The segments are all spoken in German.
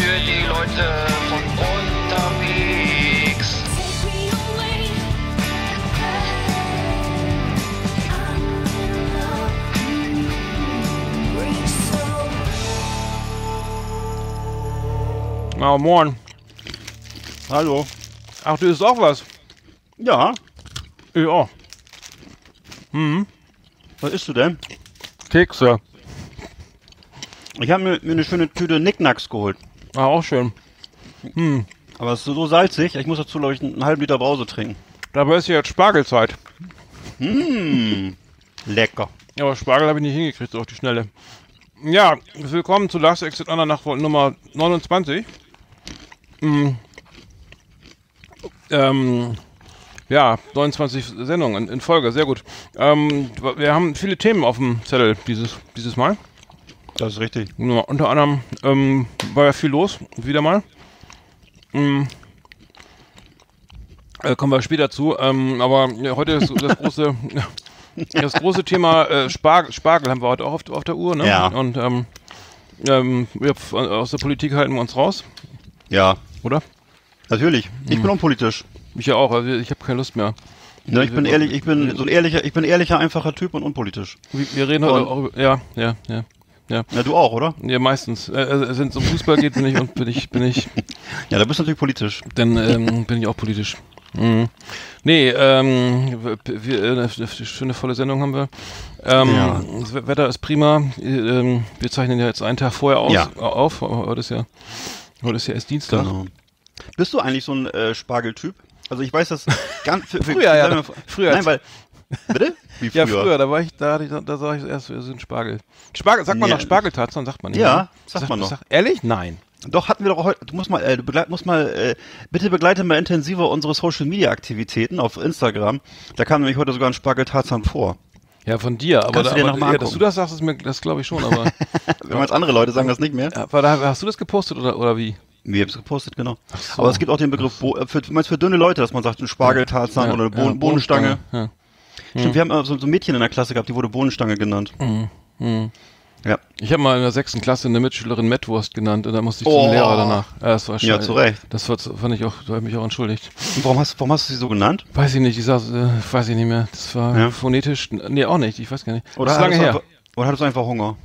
für die Leute von unterwegs. Oh, moin. Hallo. Ach, du isst auch was? Ja. Ich auch. Hm. Was isst du denn? Kekse. Ich habe mir eine schöne Tüte Nicknacks geholt. Ah, auch schön. Hm. Aber es ist so salzig, ich muss dazu, glaube ich, einen halben Liter Brause trinken. Dabei ist ja jetzt Spargelzeit. Hm. Lecker. Ja, aber Spargel habe ich nicht hingekriegt, so auf die Schnelle. Ja, willkommen zu Last Exit Andernach Nummer 29. Hm. Ja, 29 Sendungen in Folge, sehr gut. Wir haben viele Themen auf dem Zettel dieses Mal. Das ist richtig. Ja, unter anderem war ja viel los, wieder mal. Kommen wir später zu. Aber ja, heute ist das große Thema Spargel haben wir heute auch auf der Uhr. Ne? Ja. Und aus der Politik halten wir uns raus. Ja. Oder? Natürlich. Ich bin unpolitisch. Ich ja auch, also ich habe keine Lust mehr. Ja, ich bin ehrlicher, einfacher Typ und unpolitisch. Wir reden heute auch über. Ja. Ja, du auch, oder? Ja, meistens. Wenn es um Fußball geht, bin ich. Ja, da bist du natürlich politisch. Dann bin ich auch politisch. Mhm. Nee, eine schöne volle Sendung haben wir. Ja. Das Wetter ist prima. Wir zeichnen ja jetzt einen Tag vorher auf. Heute ist ja erst Dienstag. Genau. Bist du eigentlich so ein Spargeltyp? Also ich weiß das ganz früher. Nein, weil bitte? Wie früher? Ja, früher, da sag ich erst, wir sind Spargel. Spargel, sagt man noch Spargeltatort, sagt man nicht. Ja, sagt man noch. Ehrlich? Nein. Doch, hatten wir doch heute, bitte begleite mal intensiver unsere Social-Media-Aktivitäten auf Instagram. Da kam nämlich heute sogar ein Spargeltatort vor. Ja, von dir, aber, dass du das sagst, ist mir, das glaube ich schon, aber... Wenn man jetzt andere Leute sagen das nicht mehr. Aber hast du das gepostet oder wie? Wir haben es gepostet, genau. So. Aber es gibt auch den Begriff, für dünne Leute, dass man sagt, ein Spargeltarzan oder eine Bohnenstange. Ja. Stimmt, wir haben so ein Mädchen in der Klasse gehabt, die wurde Bohnenstange genannt. Ja. Ich habe mal in der 6. Klasse eine Mitschülerin Mettwurst genannt und da musste ich zum Lehrer danach. Das war scheiße. Ja, zu Recht. Da habe ich mich auch entschuldigt. Und warum hast du sie so genannt? Weiß ich nicht, weiß ich nicht mehr. Das war phonetisch, nee, auch nicht, ich weiß gar nicht. Oder das ist lange her. Oder hattest du einfach Hunger?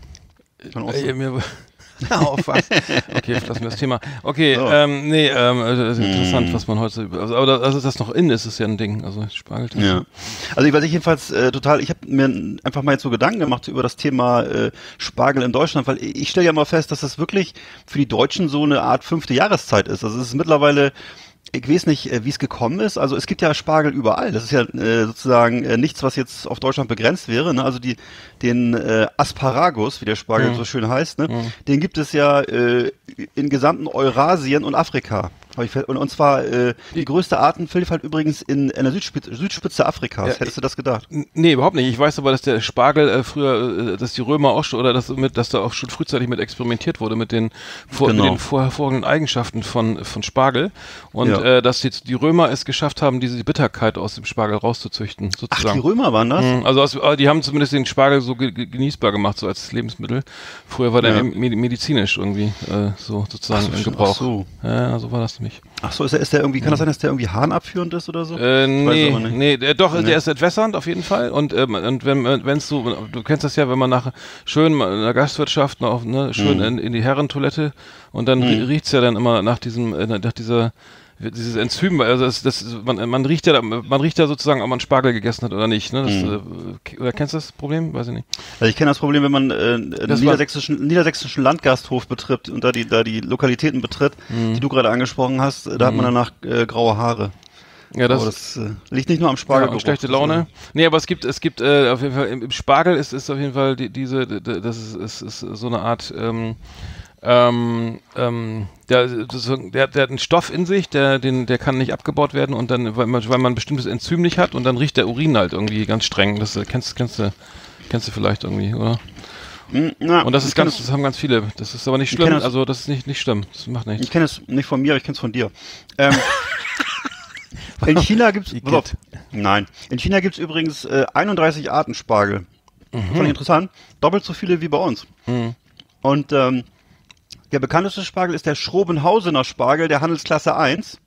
Oh, fast. Okay, lassen wir das Thema. Okay, das ist interessant, was man heute... aber das noch in ist ja ein Ding, also Spargeltasse. Ja. Also ich habe mir einfach mal jetzt so Gedanken gemacht über das Thema Spargel in Deutschland, weil ich stelle ja mal fest, dass das wirklich für die Deutschen so eine Art 5. Jahreszeit ist. Also es ist mittlerweile... Ich weiß nicht, wie es gekommen ist. Also es gibt ja Spargel überall. Das ist ja sozusagen nichts, was jetzt auf Deutschland begrenzt wäre. Ne? Also den Asparagus, wie der Spargel so schön heißt, ne? Den gibt es ja in gesamten Eurasien und Afrika. Und zwar die größte Artenvielfalt übrigens in der Südspitze Afrikas. Ja, hättest du das gedacht? Nee, überhaupt nicht. Ich weiß aber, dass der Spargel dass die Römer auch schon, oder dass da auch schon frühzeitig mit experimentiert wurde, mit den hervorragenden Eigenschaften von Spargel. Und dass jetzt die Römer es geschafft haben, diese Bitterkeit aus dem Spargel rauszuzüchten, sozusagen. Ach, die Römer waren das? Also die haben zumindest den Spargel so genießbar gemacht, so als Lebensmittel. Früher war der medizinisch irgendwie so sozusagen in Gebrauch. Ach so. Ja, so war das. Achso, ist der irgendwie, kann das sein, dass der irgendwie harnabführend ist oder so? Der ist entwässernd auf jeden Fall. Und wenn es so, du kennst das ja, wenn man in der Gastwirtschaft in die Herrentoilette und dann riecht es ja dann immer nach diesem Enzym, also man riecht ja sozusagen, ob man Spargel gegessen hat oder nicht. Ne? Oder kennst du das Problem? Weiß ich nicht. Also ich kenne das Problem, wenn man einen niedersächsischen Landgasthof betritt und da die Lokalitäten betritt, die du gerade angesprochen hast, da hat man danach graue Haare. Ja, das liegt nicht nur am Spargel. Ja, schlechte Laune. Nee, aber es gibt auf jeden Fall, im Spargel ist auf jeden Fall das ist so eine Art... der hat einen Stoff in sich, der kann nicht abgebaut werden und dann, weil man ein bestimmtes Enzym nicht hat und dann riecht der Urin halt irgendwie ganz streng. Das kennst du vielleicht irgendwie, oder? Na, und das haben ganz viele. Das ist aber nicht schlimm, das ist nicht schlimm. Das macht nichts. Ich kenne es nicht von mir, aber ich kenne es von dir. In China gibt es... Nein. In China gibt es übrigens 31 Arten Spargel. Fand ich interessant. Doppelt so viele wie bei uns. Und Der bekannteste Spargel ist der Schrobenhausener Spargel, der Handelsklasse 1.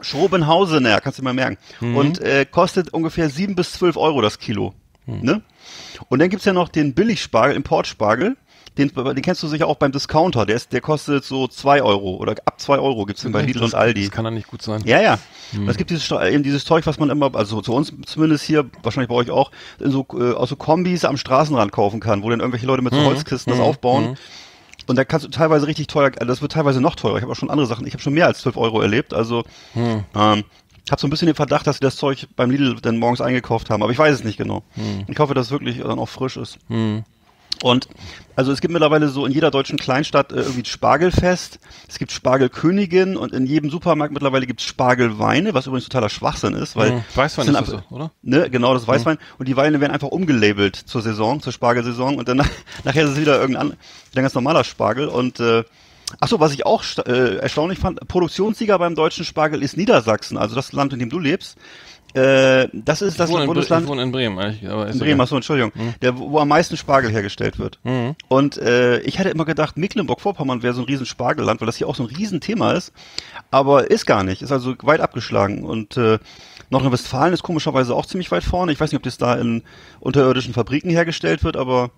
Schrobenhausener, kannst du mal merken. Mhm. Und kostet ungefähr 7 bis 12 Euro das Kilo. Mhm. Ne? Und dann gibt es ja noch den Billigspargel, Importspargel. Den kennst du sicher auch beim Discounter. Der kostet so 2 Euro oder ab 2 Euro gibt es den bei Lidl und Aldi. Das kann dann nicht gut sein. Ja, ja. Mhm. Es gibt dieses Zeug, was man immer, also zu uns zumindest hier, wahrscheinlich bei euch auch, aus so Kombis am Straßenrand kaufen kann, wo dann irgendwelche Leute mit so Holzkisten das aufbauen. Mhm. Und da kannst du teilweise richtig teuer, also das wird teilweise noch teurer. Ich habe auch schon andere Sachen, ich habe schon mehr als 12 Euro erlebt. Also habe so ein bisschen den Verdacht, dass sie das Zeug beim Lidl dann morgens eingekauft haben. Aber ich weiß es nicht genau. Mhm. Ich hoffe, dass es wirklich dann auch frisch ist. Mhm. Und also es gibt mittlerweile so in jeder deutschen Kleinstadt irgendwie Spargelfest, es gibt Spargelkönigin und in jedem Supermarkt mittlerweile gibt es Spargelweine, was übrigens totaler Schwachsinn ist, weil... Weißwein ist das so, oder? Ne, genau, das ist Weißwein. Und die Weine werden einfach umgelabelt zur Spargelsaison und dann nachher ist es wieder wieder ganz normaler Spargel. Und achso, was ich auch erstaunlich fand, Produktionssieger beim deutschen Spargel ist Niedersachsen, also das Land, in dem du lebst. Das ist das Bundesland. Ich wohne in Bremen, aber in Bremen, achso, Entschuldigung. Mhm. Wo am meisten Spargel hergestellt wird. Mhm. Und ich hatte immer gedacht, Mecklenburg-Vorpommern wäre so ein riesen Spargelland, weil das hier auch so ein Riesenthema ist. Aber ist gar nicht. Ist also weit abgeschlagen. Und Nordrhein-Westfalen ist komischerweise auch ziemlich weit vorne. Ich weiß nicht, ob das da in unterirdischen Fabriken hergestellt wird, aber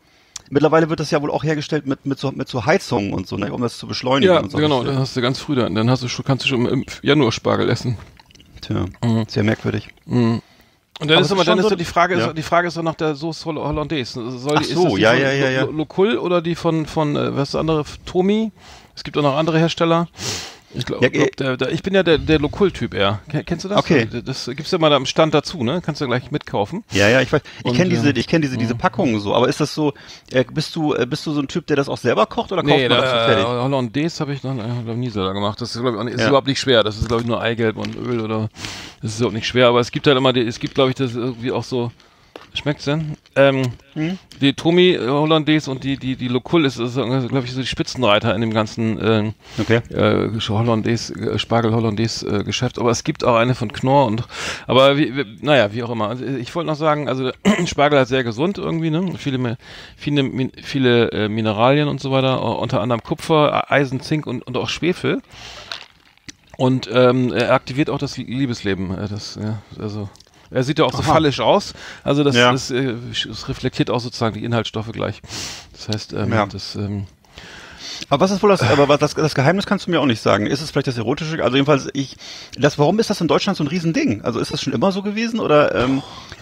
mittlerweile wird das ja wohl auch hergestellt mit so Heizungen und so, ne, um das zu beschleunigen. Ja, und so genau, dann hast du ganz früh dann. Kannst du schon im Januar Spargel essen. Tja, sehr merkwürdig. Mhm. Und dann ist dann so die Frage, ist dann nach der Sauce Hollandaise. Ist das Locul oder die von was ist das andere? Tomi? Es gibt auch noch andere Hersteller. Ich glaube, ich bin ja der Locul-Typ eher. Kennst du das? Okay. Das gibt's ja mal am Stand dazu, ne? Kannst du gleich mitkaufen. Ja, ja, ich weiß. Ich kenne diese Packungen so. Aber ist das so? Bist du so ein Typ, der das auch selber kocht oder kauft man das so fertig? Hollandaise habe ich noch nie selber gemacht. Das ist, glaube ich, überhaupt nicht schwer. Das ist, glaube ich, nur Eigelb und Öl oder. Das ist überhaupt nicht schwer. Aber es gibt halt immer, glaube ich, das irgendwie auch so. Schmeckt's denn? Die Tomi Hollandaise und die Locul ist glaube ich, so die Spitzenreiter in dem ganzen Spargel-Hollandaise-Geschäft. Aber es gibt auch eine von Knorr und, aber wie auch immer. Also, ich wollte noch sagen, also Spargel ist sehr gesund irgendwie, ne? Viele Mineralien und so weiter, unter anderem Kupfer, Eisen, Zink und auch Schwefel. Und er aktiviert auch das Liebesleben. Er sieht ja auch so fallisch aus, also das reflektiert auch sozusagen die Inhaltsstoffe gleich. Das heißt, aber was ist wohl das Geheimnis, kannst du mir auch nicht sagen. Ist es vielleicht das Erotische? Also jedenfalls, warum ist das in Deutschland so ein Riesending? Also ist das schon immer so gewesen? Oder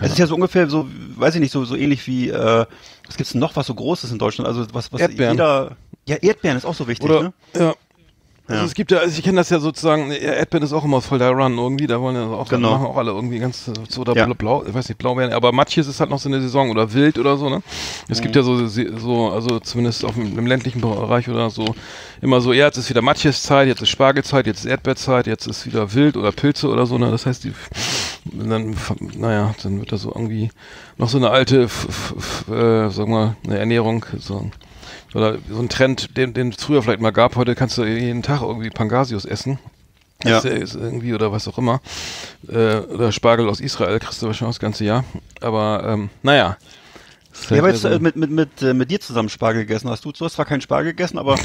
es ist ja so ungefähr so, weiß ich nicht, so ähnlich wie, was gibt's denn noch, was so groß ist in Deutschland? Also was Erdbeeren. Erdbeeren ist auch so wichtig, oder, ne? Ja. Ja. Also ich kenne das ja sozusagen, Erdbeeren ist auch immer voll der Run irgendwie, da wollen ja auch, machen auch alle irgendwie ganz so, oder blau, ich weiß nicht, Blaubeeren, aber Matjes ist halt noch so eine Saison oder Wild oder so, ne? Es gibt ja so, also zumindest auf dem ländlichen Bereich oder so, immer so, jetzt ist wieder Matjes-Zeit, jetzt ist Spargelzeit, jetzt ist Erdbeerzeit, jetzt ist wieder Wild oder Pilze oder so, ne? Das heißt, dann wird da so irgendwie noch so eine alte, sagen wir mal, eine Ernährung, so. Oder so ein Trend, den es früher vielleicht mal gab, heute kannst du jeden Tag irgendwie Pangasius essen. Das ist irgendwie oder was auch immer. Oder Spargel aus Israel kriegst du wahrscheinlich das ganze Jahr. Aber Ich habe jetzt mit dir zusammen Spargel gegessen. Du hast zwar keinen Spargel gegessen, aber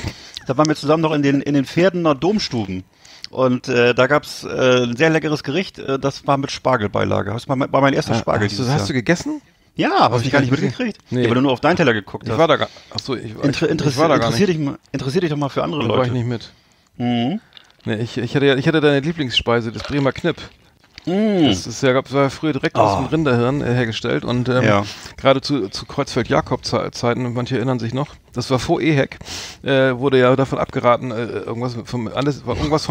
da waren wir zusammen noch in den Pferdener Domstuben. Und da gab es ein sehr leckeres Gericht, das war mit Spargelbeilage. Das war mein erster Spargel dieses Jahr. Hast du gegessen? Ja, hab ich gar nicht mitgekriegt. Nee. Ja, weil du nur auf deinen Teller geguckt hast. Interessier dich doch mal für andere Leute. Da war ich nicht mit. Mhm. Nee, ich hatte deine Lieblingsspeise, das Bremer Knipp. Mm. Das war früher direkt aus dem Rinderhirn hergestellt und gerade zu Kreuzfeld-Jakob-Zeiten, manche erinnern sich noch, das war vor Ehek, wurde ja davon abgeraten, irgendwas vom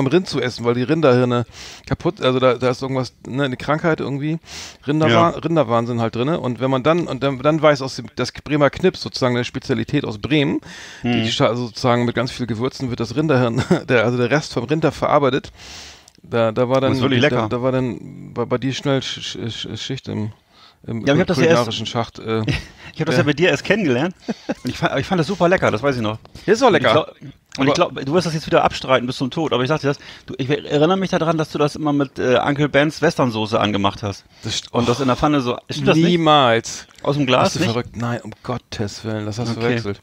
Rind zu essen, weil die Rinderhirne kaputt, also da ist irgendwas, ne, eine Krankheit irgendwie, Rinderwahnsinn halt drin, und wenn man dann weiß, das Bremer Knipp, sozusagen eine Spezialität aus Bremen, also sozusagen mit ganz viel Gewürzen wird das Rinderhirn, der Rest vom Rinder verarbeitet. Da war dann bei dir schnell Schicht im kulinarischen Schacht. Ich habe das ja bei dir erst kennengelernt. Und ich fand das super lecker, das weiß ich noch. Das ist auch lecker. Und ich glaube, du wirst das jetzt wieder abstreiten bis zum Tod. Aber ich sagte dir das, ich erinnere mich daran, dass du das immer mit Uncle Bens Westernsoße angemacht hast. Und das in der Pfanne so. Stimmt das niemals. Nicht? Aus dem Glas? Bist du verrückt? Nein, um Gottes Willen, das hast du verwechselt.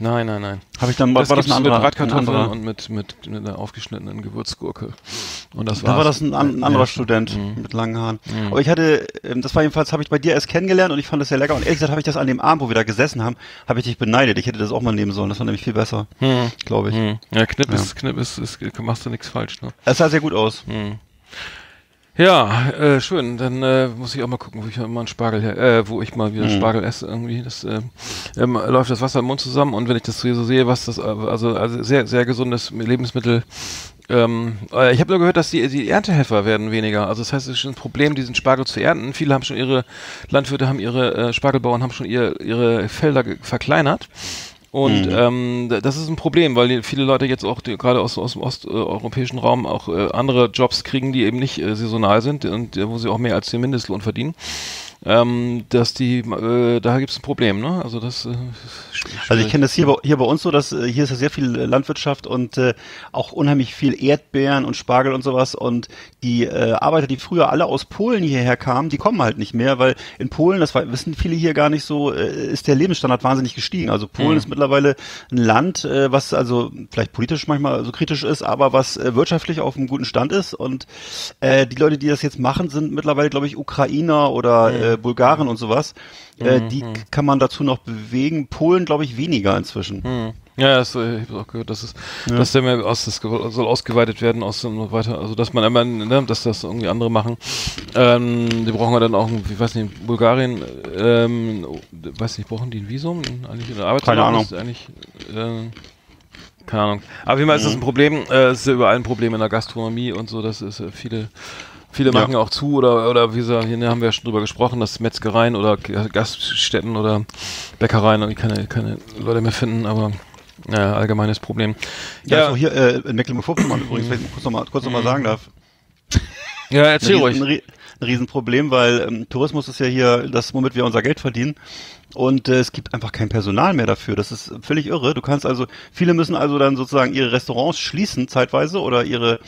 Nein, nein, nein. Habe ich dann, war das eine andere Bratkartoffel und mit einer aufgeschnittenen Gewürzgurke. Und das war's. Da war das ein anderer Student mit langen Haaren. Mhm. Aber ich hatte, das war jedenfalls, habe ich bei dir erst kennengelernt und ich fand das sehr lecker. Und ehrlich gesagt habe ich das an dem Abend, wo wir da gesessen haben, habe ich dich beneidet. Ich hätte das auch mal nehmen sollen. Das war nämlich viel besser, glaube ich. Mhm. Ja, Knipp ist, machst du nichts falsch, ne? Es sah sehr gut aus. Mhm. Ja, schön. Dann muss ich auch mal gucken, wo ich mal wieder Spargel esse irgendwie. Das läuft das Wasser im Mund zusammen und wenn ich das hier so sehe, was das also sehr sehr gesundes Lebensmittel. Ich habe nur gehört, dass die Erntehelfer werden weniger. Also das heißt, es ist schon ein Problem, diesen Spargel zu ernten. Viele haben schon Spargelbauern haben schon ihre Felder verkleinert. Und das ist ein Problem, weil viele Leute jetzt auch gerade aus dem osteuropäischen Raum auch andere Jobs kriegen, die eben nicht saisonal sind und wo sie auch mehr als den Mindestlohn verdienen. Da gibt es ein Problem, ne? Also das. Also ich kenne das hier bei uns so, dass hier ist ja sehr viel Landwirtschaft und auch unheimlich viel Erdbeeren und Spargel und sowas und die Arbeiter, die früher alle aus Polen hierher kamen, die kommen halt nicht mehr, weil in Polen, wissen viele hier gar nicht so, ist der Lebensstandard wahnsinnig gestiegen. Also Polen ist mittlerweile ein Land, was also vielleicht politisch manchmal so kritisch ist, aber was wirtschaftlich auf einem guten Stand ist und die Leute, die das jetzt machen, sind mittlerweile, glaube ich, Ukrainer oder Bulgaren und sowas, die kann man dazu noch bewegen. Polen, glaube ich, weniger inzwischen. Ja, ich habe auch gehört, dass der mehr soll ausgeweitet werden und weiter, also dass man immer, ne, dass das irgendwie andere machen. Die brauchen ja dann auch, ich weiß nicht, Bulgarien, brauchen die ein Visum? Keine Ahnung. Keine Ahnung. Aber wie immer ist das ein Problem, es ist ja überall ein Problem in der Gastronomie und so, das ist viele machen auch zu oder wie gesagt, hier haben wir ja schon drüber gesprochen, dass Metzgereien oder Gaststätten oder Bäckereien irgendwie keine Leute mehr finden, aber naja, allgemeines Problem. Ja, also hier in Mecklenburg-Vorpommern übrigens, wenn ich kurz nochmal sagen darf. Ja, erzähl ruhig. Ein Riesenproblem, weil Tourismus ist ja hier das, womit wir unser Geld verdienen. Und es gibt einfach kein Personal mehr dafür. Das ist völlig irre. Viele müssen also dann sozusagen ihre Restaurants schließen zeitweise oder ihre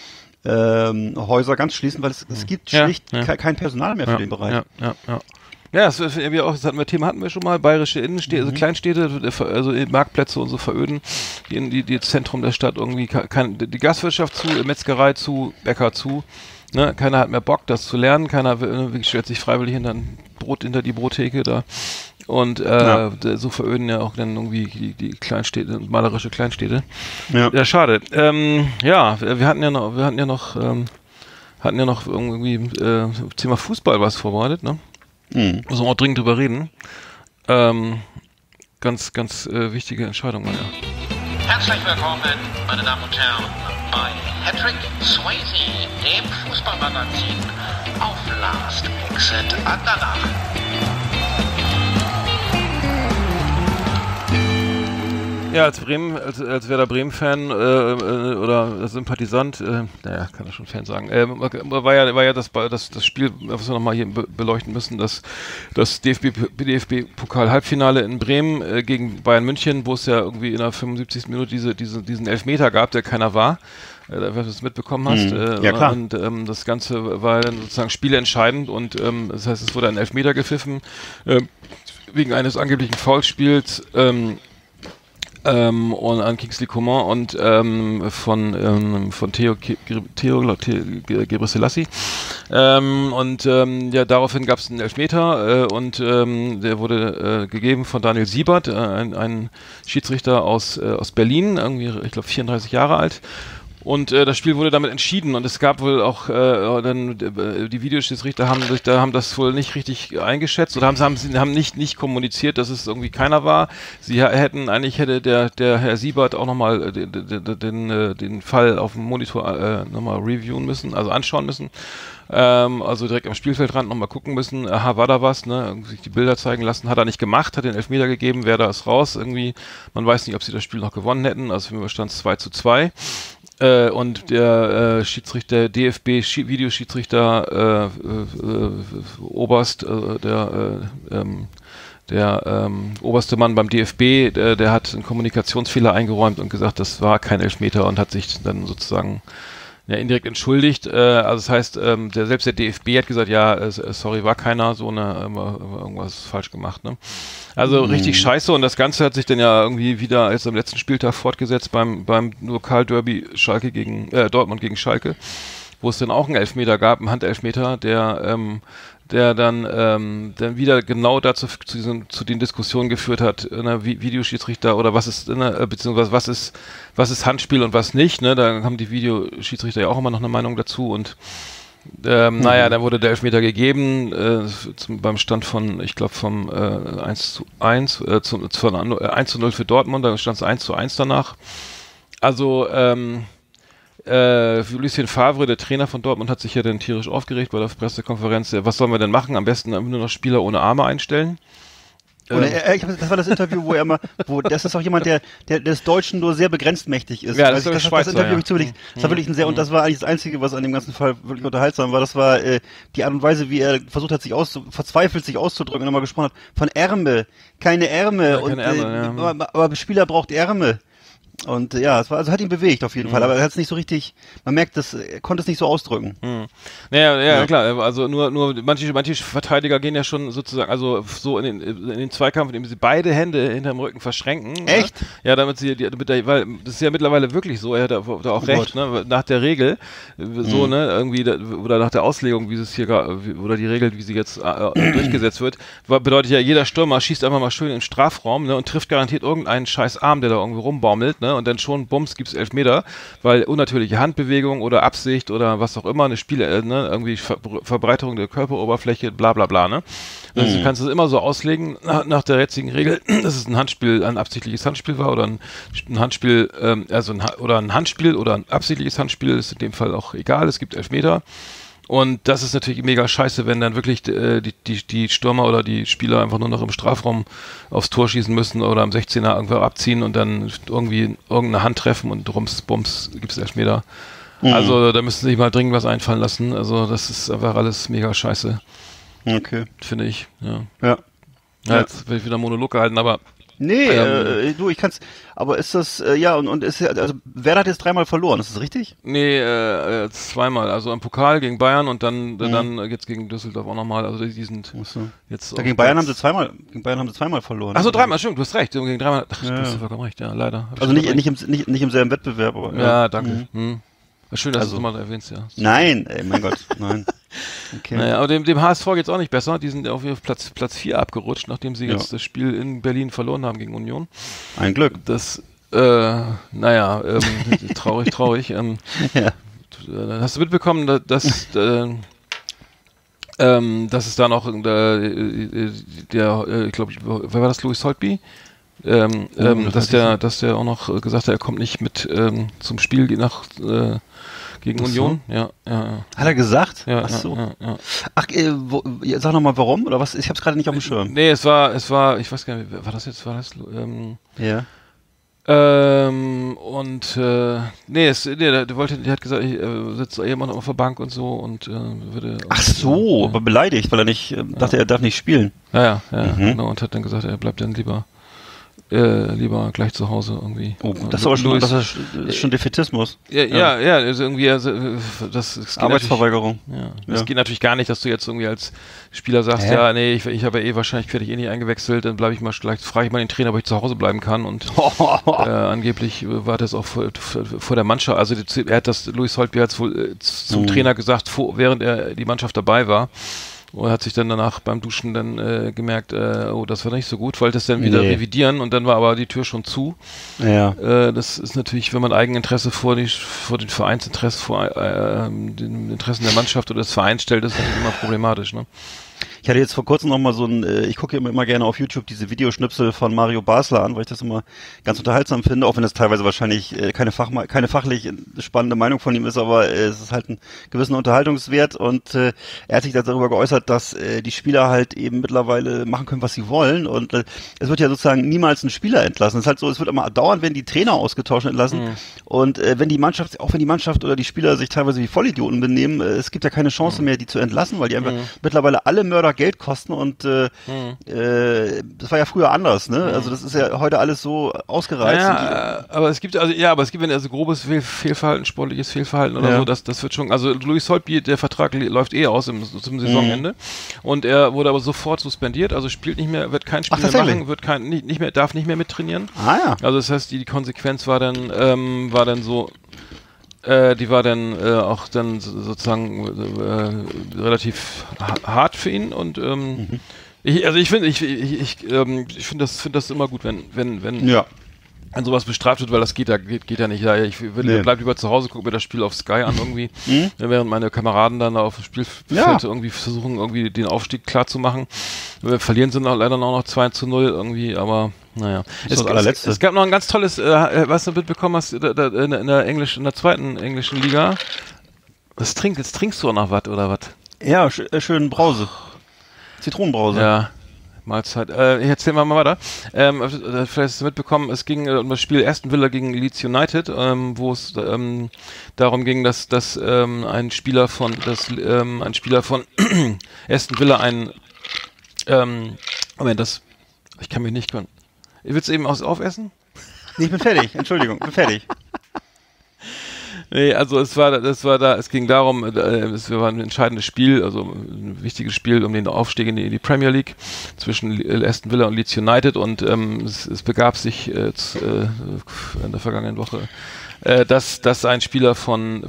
Häuser ganz schließen, weil es gibt schlicht kein Personal mehr für den Bereich. Ja, das hatten wir schon mal, bayerische Innenstädte, also Kleinstädte, also Marktplätze und so veröden, die Zentrum der Stadt irgendwie, die Gastwirtschaft zu, Metzgerei zu, Bäcker zu, ne? Keiner hat mehr Bock, das zu lernen, keiner stellt sich freiwillig hinter die Brottheke da. Und so veröden ja auch dann irgendwie die Kleinstädte, malerische Kleinstädte. Ja, schade. Wir hatten ja noch irgendwie Thema Fußball was vorbereitet, ne? Müssen wir auch dringend drüber reden. Ganz, ganz wichtige Entscheidung, meine Herren. Herzlich willkommen, meine Damen und Herren, bei Patrick Swayze, dem Fußballmagazin auf Last Exit Andernach. Ja, als Werder Bremen-Fan oder Sympathisant, naja, kann ich schon Fan sagen, war ja das Spiel, was wir nochmal hier beleuchten müssen, das DFB-Pokal-Halbfinale in Bremen gegen Bayern München, wo es ja irgendwie in der 75. Minute diesen Elfmeter gab, der keiner war. Wenn du es mitbekommen hast. Ja, klar. Und das Ganze war dann sozusagen spielentscheidend und das heißt, es wurde ein Elfmeter gepfiffen wegen eines angeblichen Foulspiels und an Kingsley Coman und von Theo Gebreselassie. Daraufhin gab es einen Elfmeter der wurde gegeben von Daniel Siebert, ein Schiedsrichter aus Berlin, irgendwie, ich glaube, 34 Jahre alt. Und das Spiel wurde damit entschieden und es gab wohl auch die Videoschiedsrichter haben das wohl nicht richtig eingeschätzt oder haben nicht kommuniziert, dass es irgendwie keiner war. Sie hätte der Herr Siebert auch nochmal den Fall auf dem Monitor nochmal reviewen müssen, also anschauen müssen. Also direkt am Spielfeldrand nochmal gucken müssen, aha, war da was, ne? Sich die Bilder zeigen lassen, hat er nicht gemacht, hat den Elfmeter gegeben, Werder ist raus, irgendwie, man weiß nicht, ob sie das Spiel noch gewonnen hätten, also für mich stand es 2:2. Und der Schiedsrichter, DFB-Videoschiedsrichter Oberst, der oberste Mann beim DFB, der hat einen Kommunikationsfehler eingeräumt und gesagt, das war kein Elfmeter und hat sich dann sozusagen ja, indirekt entschuldigt. Also das heißt, selbst der DFB hat gesagt, ja, sorry, war keiner, so eine irgendwas falsch gemacht. Ne? Also richtig scheiße, und das Ganze hat sich dann ja irgendwie wieder jetzt am letzten Spieltag fortgesetzt beim Lokalderby Schalke gegen Dortmund gegen Schalke, wo es dann auch einen Elfmeter gab, einen Handelfmeter, der dann wieder genau dazu zu den Diskussionen geführt hat, Videoschiedsrichter oder was ist, beziehungsweise was ist Handspiel und was nicht, ne? Da haben die Videoschiedsrichter ja auch immer noch eine Meinung dazu, und naja, dann wurde der Elfmeter gegeben, beim Stand von, ich glaube, vom 1:1, von 1:0 für Dortmund, dann stand es 1:1 danach. Also, Lucien Favre, der Trainer von Dortmund, hat sich ja dann tierisch aufgeregt bei der Pressekonferenz. Was sollen wir denn machen? Am besten nur noch Spieler ohne Arme einstellen. Das war das Interview, wo er immer, das ist auch jemand, der des Deutschen nur sehr begrenzt mächtig ist. Ja, das ist Schweizer, das Interview ja. Das war wirklich ein sehr, und das war eigentlich das Einzige, was an dem ganzen Fall wirklich unterhaltsam war. Das war die Art und Weise, wie er versucht hat, verzweifelt sich auszudrücken, und nochmal gesprochen hat von Ärmel, keine Ärmel, ja, und aber Spieler braucht Ärmel. Und ja, es war, also hat ihn bewegt auf jeden Fall, aber er hat es nicht so richtig, man merkt, er konnte es nicht so ausdrücken. Naja, ja, klar, also nur manche Verteidiger gehen ja schon sozusagen, also so in den Zweikampf, indem sie beide Hände hinterm Rücken verschränken. Echt? Ja, damit sie, weil das ist ja mittlerweile wirklich so, er hat da auch recht, ne, nach der Regel, so, ne, irgendwie, oder nach der Auslegung, wie es hier, oder die Regel, wie sie jetzt durchgesetzt wird, bedeutet ja, jeder Stürmer schießt einfach mal schön im Strafraum, ne, und trifft garantiert irgendeinen scheiß Arm, der da irgendwo rumbaumelt, ne? Und dann schon, bums, gibt's Elfmeter, weil unnatürliche Handbewegung oder Absicht oder was auch immer, eine Spiele, ne, irgendwie Verbreiterung der Körperoberfläche, bla bla bla, ne? Also du kannst es immer so auslegen, nach der jetzigen Regel, dass es ein Handspiel, ein absichtliches Handspiel war, oder ein Handspiel, oder ein Handspiel oder ein absichtliches Handspiel, ist in dem Fall auch egal, es gibt Elfmeter. Und das ist natürlich mega scheiße, wenn dann wirklich die Stürmer oder die Spieler einfach nur noch im Strafraum aufs Tor schießen müssen oder am 16er irgendwo abziehen und dann irgendwie irgendeine Hand treffen und rums, bums, gibt's Elfmeter. Also da müssen sich mal dringend was einfallen lassen. Also das ist einfach alles mega scheiße. Okay. Finde ich, ja. Ja. Jetzt will ich wieder Monolog gehalten, aber... Nee, du, ich kann's. Aber ist das, ja, und ist ja, also Werder hat jetzt dreimal verloren, ist das richtig? Nee, zweimal. Also im Pokal gegen Bayern und dann jetzt gegen Düsseldorf auch nochmal. Also die sind jetzt. Da gegen Bayern haben sie zweimal verloren. Achso, dreimal, stimmt, du hast recht. Gegen dreimal. Ach, ja. Du hast vollkommen recht, ja, leider. Also nicht im selben Wettbewerb, aber. Ja, danke. Schön, dass du es mal erwähnst, ja. Nein, ey, mein Gott, nein. Okay. Naja, aber dem HSV geht es auch nicht besser. Die sind auf Platz 4 abgerutscht, nachdem sie jetzt das Spiel in Berlin verloren haben gegen Union. Ein Glück. Das, naja, traurig. Hast du mitbekommen, dass es da noch ich glaube, wer war das, Lewis Holtby? Dass der auch noch gesagt hat, er kommt nicht mit zum Spiel gegen Union. Ja. Hat er gesagt? Ja. Achso. Ja. Ach, sag nochmal warum oder was? Ich hab's gerade nicht auf dem Schirm. Nee, es war, ich weiß gar nicht, war das? Der hat gesagt, ich sitze eben noch auf der Bank und so und würde... Ach so, aber beleidigt, weil er nicht, dachte, er darf nicht spielen. Genau, und hat dann gesagt, er bleibt dann lieber gleich zu Hause irgendwie. Oh, das ist aber schon, das ist schon Defetismus. Also irgendwie, das Arbeitsverweigerung. Das geht natürlich gar nicht, dass du jetzt irgendwie als Spieler sagst, ich habe wahrscheinlich werde ich nicht eingewechselt, dann bleibe ich mal, vielleicht frage ich mal den Trainer, ob ich zu Hause bleiben kann, und angeblich war das auch vor der Mannschaft, also er hat das, Lewis Holtby hat es wohl zum Trainer gesagt, während er die Mannschaft dabei war. Und hat sich dann danach beim Duschen dann gemerkt, das war nicht so gut, wollte es dann wieder revidieren, und dann war aber die Tür schon zu. Das ist natürlich, wenn man Eigeninteresse vor den Vereinsinteressen, vor den Interessen der Mannschaft oder des Vereins stellt, ist das immer problematisch, ne? Ich hatte jetzt vor kurzem noch mal so ein, ich gucke immer gerne auf YouTube diese Videoschnipsel von Mario Basler an, weil ich das immer ganz unterhaltsam finde, auch wenn das teilweise wahrscheinlich keine fachlich spannende Meinung von ihm ist, aber es ist halt einen gewissen Unterhaltungswert, und er hat sich darüber geäußert, dass die Spieler halt eben mittlerweile machen können, was sie wollen, und es wird ja sozusagen niemals ein Spieler entlassen. Es ist halt so, es wird immer dauernd, wenn die Trainer ausgetauscht entlassen, und wenn die Mannschaft oder die Spieler sich teilweise wie Vollidioten benehmen, es gibt ja keine Chance mehr, die zu entlassen, weil die einfach mittlerweile alle Mörder Hörer Geld kosten und das war ja früher anders, ne? Also das ist ja heute alles so ausgereizt. Ja, aber es gibt, wenn also grobes Fehlverhalten, sportliches Fehlverhalten oder so, das wird schon, also Lewis Holtby, der Vertrag läuft eh aus zum Saisonende und er wurde aber sofort suspendiert, also spielt nicht mehr, wird kein Spiel mehr machen, darf nicht mehr mittrainieren. Ah ja. Also das heißt, die Konsequenz war dann relativ hart für ihn und ich finde das immer gut, wenn sowas bestraft wird, weil das geht ja nicht. Ja, ich bleib lieber zu Hause, gucke mir das Spiel auf Sky an irgendwie, während meine Kameraden dann auf dem Spielfeld irgendwie versuchen, irgendwie den Aufstieg klar zu machen. Verlieren sie leider noch 2:0 irgendwie, aber naja. Es gab noch ein ganz tolles, was du mitbekommen hast, in der zweiten englischen Liga. Jetzt trinkst du auch noch was, oder was? Ja, schönen Brause. Zitronenbrause. Ja. Mahlzeit. Ich erzähl mal weiter. Vielleicht hast du mitbekommen, es ging um das Spiel Aston Villa gegen Leeds United, wo es darum ging, dass ein Spieler von Aston Villa ich kann mich nicht können. Willst du eben aufessen? Nee, ich bin fertig. Entschuldigung, bin fertig. Nee, also es ging darum, es war ein entscheidendes Spiel, also ein wichtiges Spiel um den Aufstieg in die Premier League zwischen Aston Villa und Leeds United und es begab sich in der vergangenen Woche, dass ein Spieler von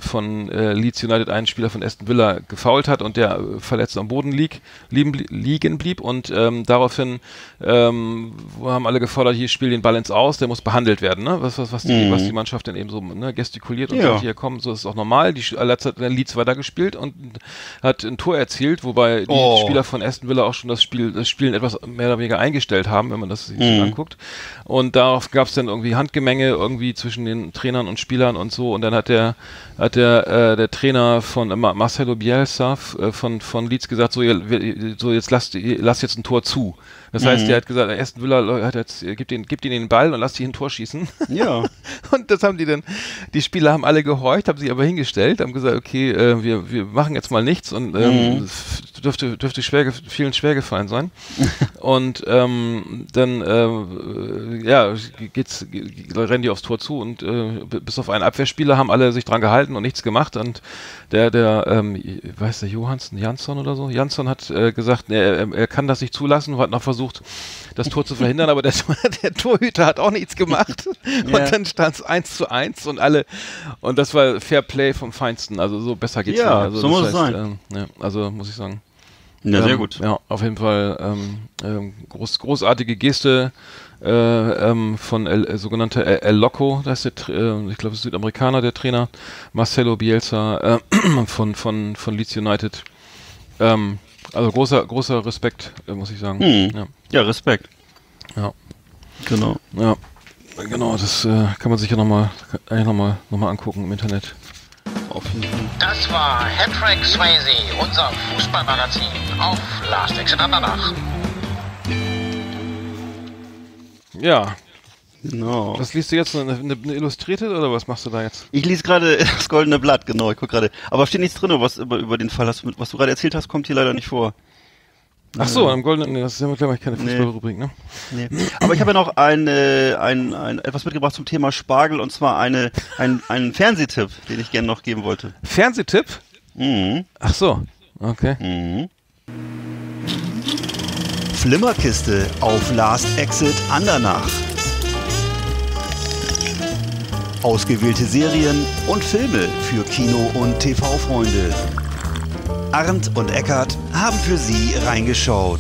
Leeds United einen Spieler von Aston Villa gefoult hat und der verletzt am Boden liegen blieb und daraufhin haben alle gefordert, hier spiel den Ball ins Aus, der muss behandelt werden, ne? Was die Mannschaft dann eben so gestikuliert und sagt, hier kommen, so ist auch normal, Leeds weitergespielt und hat ein Tor erzielt, wobei die Spieler von Aston Villa auch schon das Spielen etwas mehr oder weniger eingestellt haben, wenn man das sich anguckt und darauf gab es dann irgendwie Handgemenge irgendwie zwischen den Trainern und Spielern und so und dann hat der Trainer von Marcelo Bielsa von Leeds gesagt, jetzt lasst jetzt ein Tor zu. Das heißt, der hat gesagt, Aston Villa hat jetzt, gibt ihnen den Ball und lasst die ein Tor schießen. Ja. Und das haben die Spieler haben alle gehorcht, haben sich aber hingestellt, haben gesagt, okay, wir machen jetzt mal nichts und das dürfte vielen schwer gefallen sein. Und rennen die aufs Tor zu und bis auf einen Abwehrspieler haben alle sich dran gehalten und nichts gemacht und Jansson oder so, Jansson hat gesagt, er kann das nicht zulassen, hat noch versucht, das Tor zu verhindern, aber der Torhüter hat auch nichts gemacht und dann stand es 1:1 und das war Fair Play vom Feinsten, also so besser geht's nicht. Also, so muss es sein. Also muss ich sagen. Ja, sehr gut. Ja, auf jeden Fall großartige Geste von sogenannter Locul, das ist ich glaube, Südamerikaner, der Trainer, Marcelo Bielsa von Leeds United. Also großer Respekt, muss ich sagen. Ja, Respekt. Ja. Genau. Ja, genau, das kann man sich ja nochmal angucken im Internet. Das war Hattrick Swayze, unser Fußballmagazin auf Last Exit Andernach. Ja. Genau. Was liest du jetzt? Eine Illustrierte oder was machst du da jetzt? Ich lese gerade das Goldene Blatt, genau. Ich gucke gerade. Aber steht nichts drin, was über den Fall hast. Was du gerade erzählt hast, kommt hier leider nicht vor. Ach so, am Goldenen, das ist ja klar, ich keine Fußballrubrik, ne? Nee. Aber ich habe ja noch etwas mitgebracht zum Thema Spargel und zwar einen Fernsehtipp, den ich gerne noch geben wollte. Fernsehtipp? Mhm. Ach so, okay. Mhm. Flimmerkiste auf Last Exit Andernach. Ausgewählte Serien und Filme für Kino- und TV-Freunde. Arndt und Eckart haben für Sie reingeschaut.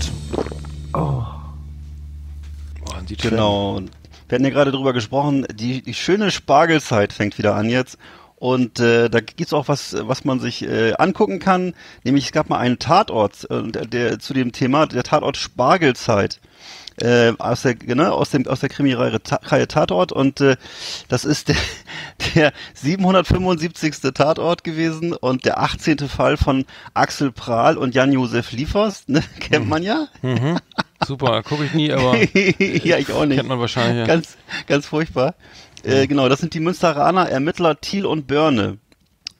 Genau. Wir hatten ja gerade drüber gesprochen, die schöne Spargelzeit fängt wieder an jetzt. Und da gibt es auch was man sich angucken kann. Nämlich es gab mal einen Tatort zu dem Thema, der Tatort Spargelzeit. Aus der Krimireihe Tatort und das ist der 775. Tatort gewesen und der 18. Fall von Axel Prahl und Jan Josef Liefers, ne? Kennt man ja. Mhm. Super, gucke ich nie, aber ja, ich auch nicht. Kennt man wahrscheinlich. Ja. Ganz, ganz furchtbar. Genau, das sind die Münsteraner Ermittler Thiel und Börne.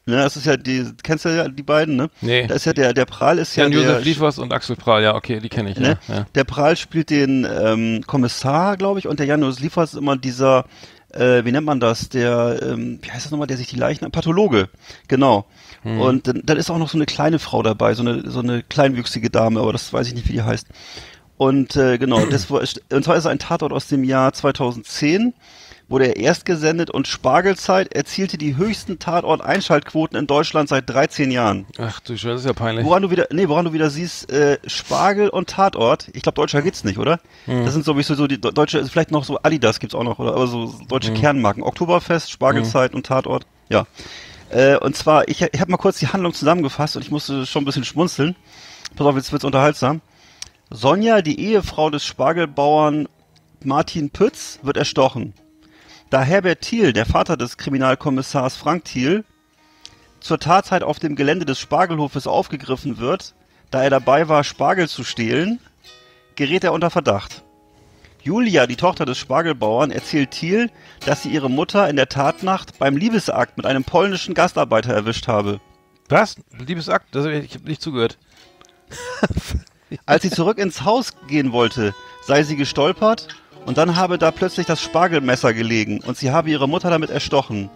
Ja, das ist ja die, kennst du ja die beiden, ne? Nee. Da ist ja der Prahl ist ja. Jan Josef Liefers und Axel Prahl, ja, okay, die kenne ich, ne? Ja. Der Prahl spielt den Kommissar, glaube ich, und der Jan Josef Liefers ist immer dieser, wie nennt man das? Der, wie heißt das nochmal, der sich die Leichen, Pathologe, genau. Hm. Und dann ist auch noch so eine kleine Frau dabei, so eine kleinwüchsige Dame, aber das weiß ich nicht, wie die heißt. Und genau, und zwar ist es ein Tatort aus dem Jahr 2010, wurde er erst gesendet und Spargelzeit erzielte die höchsten Tatort-Einschaltquoten in Deutschland seit 13 Jahren. Ach du Scheiße, das ist ja peinlich. Woran du wieder siehst, Spargel und Tatort, ich glaube, deutscher geht's nicht, oder? Mhm. Das sind sowieso so die deutsche, vielleicht noch so Adidas gibt's auch noch, oder? Aber so deutsche Kernmarken. Oktoberfest, Spargelzeit und Tatort, ja. Und zwar, ich habe mal kurz die Handlung zusammengefasst und ich musste schon ein bisschen schmunzeln. Pass auf, jetzt wird's unterhaltsam. Sonja, die Ehefrau des Spargelbauern Martin Pütz, wird erstochen. Da Herbert Thiel, der Vater des Kriminalkommissars Frank Thiel, zur Tatzeit auf dem Gelände des Spargelhofes aufgegriffen wird, da er dabei war, Spargel zu stehlen, gerät er unter Verdacht. Julia, die Tochter des Spargelbauern, erzählt Thiel, dass sie ihre Mutter in der Tatnacht beim Liebesakt mit einem polnischen Gastarbeiter erwischt habe. Was? Liebesakt? Ich habe nicht zugehört. Als sie zurück ins Haus gehen wollte, sei sie gestolpert. Und dann habe da plötzlich das Spargelmesser gelegen und sie habe ihre Mutter damit erstochen.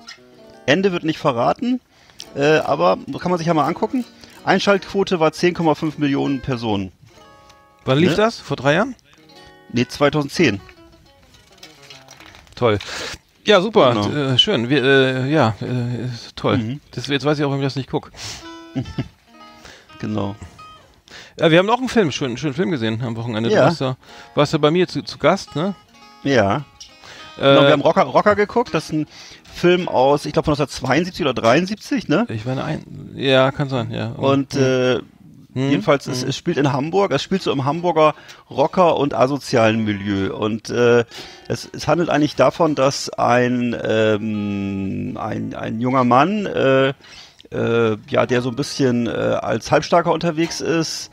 Ende wird nicht verraten, aber kann man sich ja mal angucken. Einschaltquote war 10,5 Millionen Personen. Wann lief das? Vor 3 Jahren? Nee, 2010. Toll. Ja, super. Genau. Schön. Toll. Mhm. Jetzt weiß ich auch, wenn ich das nicht gucke. Genau. Ja, wir haben auch einen Film, schönen Film gesehen am Wochenende. Ja. Du warst ja bei mir zu Gast, ne? Ja. Genau, wir haben Rocker geguckt, das ist ein Film aus, ich glaube von 1972 oder 73, ne? Ich meine, ja, kann sein, ja. Und jedenfalls, es spielt in Hamburg, es spielt so im Hamburger Rocker- und asozialen Milieu. Und es handelt eigentlich davon, dass ein junger Mann, der so ein bisschen als Halbstarker unterwegs ist,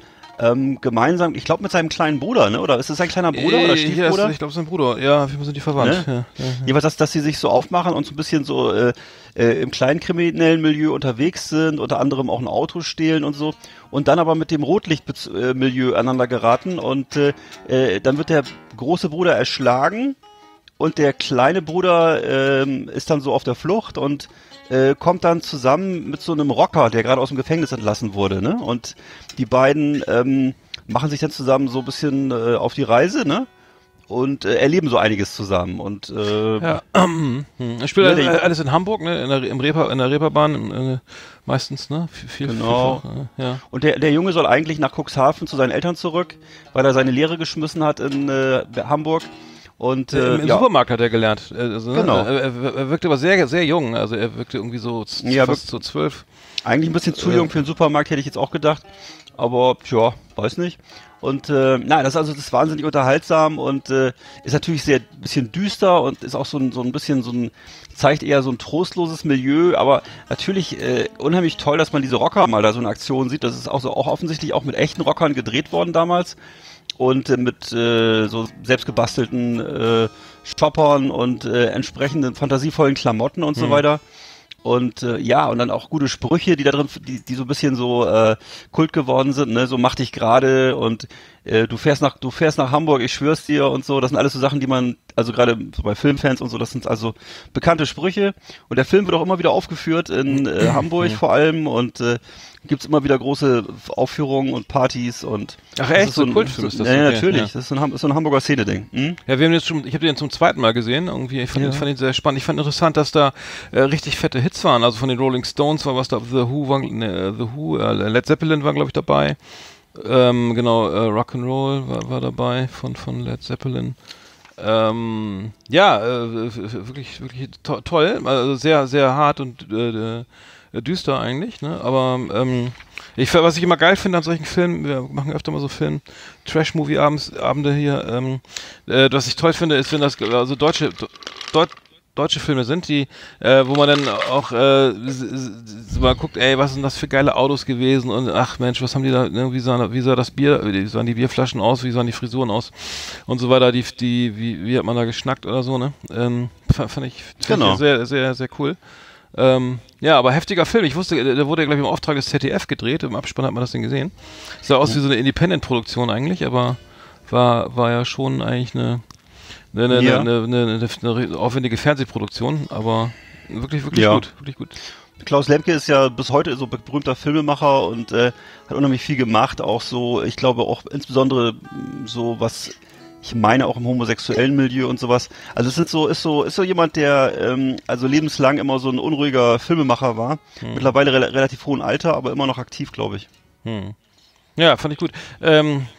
gemeinsam, ich glaube mit seinem kleinen Bruder, ne? Oder ist es sein kleiner Bruder oder Stiefbruder? Ich glaube sein Bruder, ja, wir sind die verwandt. Ne? Ja. Jeweils, dass sie sich so aufmachen und so ein bisschen so im kleinen kriminellen Milieu unterwegs sind, unter anderem auch ein Auto stehlen und so und dann aber mit dem Rotlichtmilieu aneinander geraten und dann wird der große Bruder erschlagen und der kleine Bruder ist dann so auf der Flucht und kommt dann zusammen mit so einem Rocker, der gerade aus dem Gefängnis entlassen wurde, ne? Und die beiden machen sich dann zusammen so ein bisschen auf die Reise, ne? Und erleben so einiges zusammen. Und ich spiele alles in Hamburg, ne? In der Reeperbahn meistens, ne? Viel, ja. Und der Junge soll eigentlich nach Cuxhaven zu seinen Eltern zurück, weil er seine Lehre geschmissen hat in Hamburg. Und, Im Supermarkt hat er gelernt. Also, genau. Er wirkte aber sehr, sehr jung. Also er wirkte irgendwie so fast so 12. Eigentlich ein bisschen zu jung für den Supermarkt, hätte ich jetzt auch gedacht. Aber, tja, weiß nicht. Und, nein, das ist wahnsinnig unterhaltsam und ist natürlich sehr bisschen düster und ist auch zeigt eher so ein trostloses Milieu, aber natürlich unheimlich toll, dass man diese Rocker mal da so in Aktion sieht. Das ist auch offensichtlich auch mit echten Rockern gedreht worden damals. Und mit so selbstgebastelten Shoppern und entsprechenden fantasievollen Klamotten und so weiter. Und und dann auch gute Sprüche, die da drin, die so ein bisschen so Kult geworden sind, ne? So mach dich gerade und du fährst nach Hamburg, ich schwör's dir und so. Das sind alles so Sachen, die man, also gerade bei Filmfans und so, das sind also bekannte Sprüche. Und der Film wird auch immer wieder aufgeführt in Hamburg vor allem und gibt's immer wieder große Aufführungen und Partys und... Ach echt, so ein Kultfilm ist das? Ja, natürlich, ja. Das ist so ein Hamburger Szene-Ding. Hm? Ja, ich habe den zum zweiten Mal gesehen, irgendwie, ich fand ihn sehr spannend. Ich fand interessant, dass da richtig fette Hits waren, also von den Rolling Stones war was da, The Who, Led Zeppelin war glaube ich dabei, Rock'n'Roll war dabei von Led Zeppelin. Wirklich toll, also sehr, sehr hart und düster eigentlich, ne? Aber was ich immer geil finde an solchen Filmen, wir machen öfter mal so Trash-Movie-Abende hier, was ich toll finde, ist, wenn das also deutsche Filme sind, die, wo man dann auch mal guckt, ey, was sind das für geile Autos gewesen und ach Mensch, was haben die da, ne, wie sahen die Bierflaschen aus, wie sahen die Frisuren aus und so weiter, wie hat man da geschnackt oder so, ne? Fand ich sehr, sehr, sehr cool. Ja, aber heftiger Film. Ich wusste, der wurde ja, glaube ich, im Auftrag des ZDF gedreht. Im Abspann hat man das Ding gesehen. Sah aus wie so eine Independent-Produktion eigentlich, aber war ja schon eigentlich eine aufwendige Fernsehproduktion, aber wirklich gut. Klaus Lemke ist ja bis heute so berühmter Filmemacher und hat unheimlich viel gemacht, auch so, ich glaube auch insbesondere so was, ich meine auch im homosexuellen Milieu und sowas. Also es ist so jemand, der also lebenslang immer so ein unruhiger Filmemacher war. Mittlerweile relativ hohen Alter, aber immer noch aktiv, glaube ich. Ja, fand ich gut.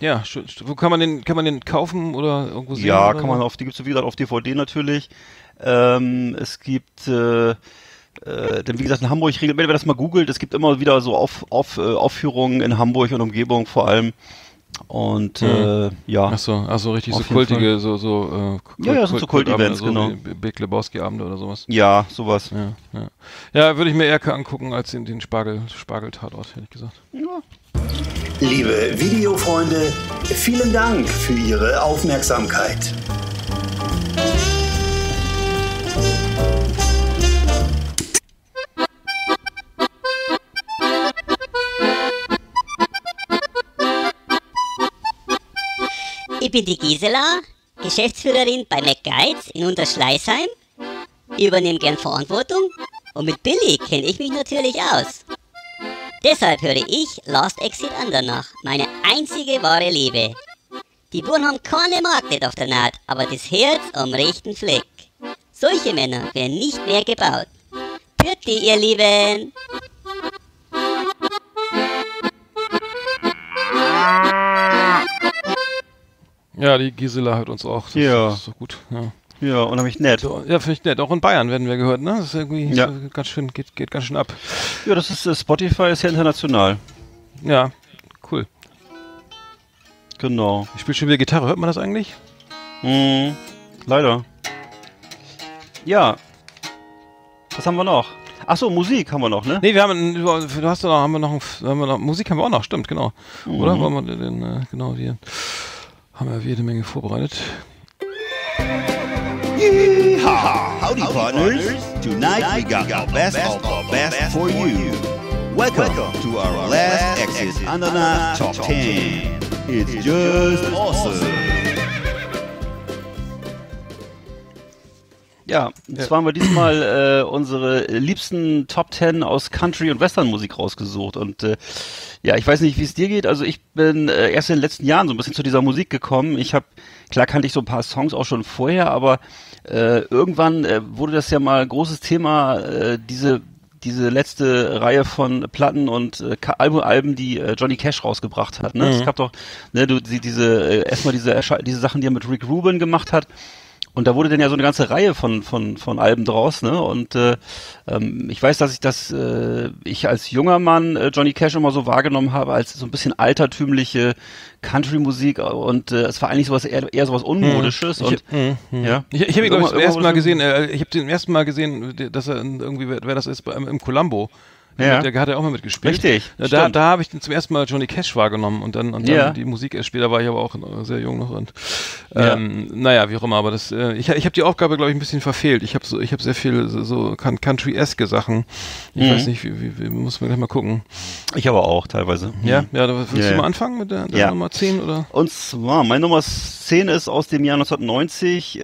Ja, wo kann man den kaufen oder irgendwo sehen? Ja, kann man auf, die gibt es wie gesagt auf DVD natürlich. Es gibt denn wie gesagt in Hamburg regelt, wenn man das mal googelt, es gibt immer wieder so Aufführungen in Hamburg und Umgebung vor allem. Und ja. Achso, richtig so kultige, so Kult-Events, so genau. Big Lebowski-Abende oder sowas. Ja, sowas. Ja, würde ich mir eher angucken als in den Spargel-Tatort, hätte ich gesagt. Ja. Liebe Videofreunde, vielen Dank für Ihre Aufmerksamkeit. Ich bin die Gisela, Geschäftsführerin bei McGuides in Unterschleißheim. Ich übernehme gern Verantwortung und mit Billy kenne ich mich natürlich aus. Deshalb höre ich Last Exit Andernach, meine einzige wahre Liebe. Die Buren haben keine Marktwert auf der Naht, aber das Herz am rechten Fleck. Solche Männer werden nicht mehr gebaut. Pürti, ihr Lieben! Ja, die Gisela hört uns auch. Das ist so gut, ja. Ja, unheimlich nett. Ja, finde ich nett. Auch in Bayern werden wir gehört, ne? Das ist irgendwie ganz schön, geht ganz schön ab. Ja, das ist Spotify ist ja international. Ja, cool. Genau. Ich spiele schon wieder Gitarre. Hört man das eigentlich? Leider. Ja. Was haben wir noch? Achso, Musik haben wir noch, ne? Ne, wir haben, du hast doch noch, haben wir noch Musik haben wir auch noch, stimmt, genau. Oder? Wollen wir den, genau, wir haben ja jede Menge vorbereitet. Yeehaw! Howdy partners! Tonight we got our best of our best for you. Welcome to our Last Exit Andernach Top 10. It's just awesome! Ja, jetzt waren wir diesmal unsere liebsten Top 10 aus Country- und Western-Musik rausgesucht. Und ja, ich weiß nicht, wie es dir geht. Also ich bin erst in den letzten Jahren so ein bisschen zu dieser Musik gekommen. Klar kannte ich so ein paar Songs auch schon vorher, aber irgendwann wurde das ja mal ein großes Thema, diese letzte Reihe von Platten und Alben, die Johnny Cash rausgebracht hat. Ne? Es gab doch erstmal diese Sachen, die er mit Rick Rubin gemacht hat. Und da wurde dann ja so eine ganze Reihe von Alben draus, ne? Und ich weiß, dass ich als junger Mann Johnny Cash immer so wahrgenommen habe als so ein bisschen altertümliche Country-Musik und es war eigentlich sowas eher sowas Unmodisches. Ich habe ihn, glaube ich, zum ersten Mal gesehen, dass er irgendwie, wer das ist, im Columbo. Ja. Der hat ja auch mal mitgespielt. Richtig. Da habe ich zum ersten Mal Johnny Cash wahrgenommen und dann die Musik erst später, war ich aber auch sehr jung noch. Und, naja, wie auch immer, aber das, ich habe die Aufgabe, glaube ich, ein bisschen verfehlt. Ich habe sehr viel so country-eske Sachen. Ich weiß nicht, wie muss man gleich mal gucken. Ich aber auch teilweise. Willst du mal anfangen mit der Nummer 10? Oder? Und zwar, meine Nummer 10 ist aus dem Jahr 1990,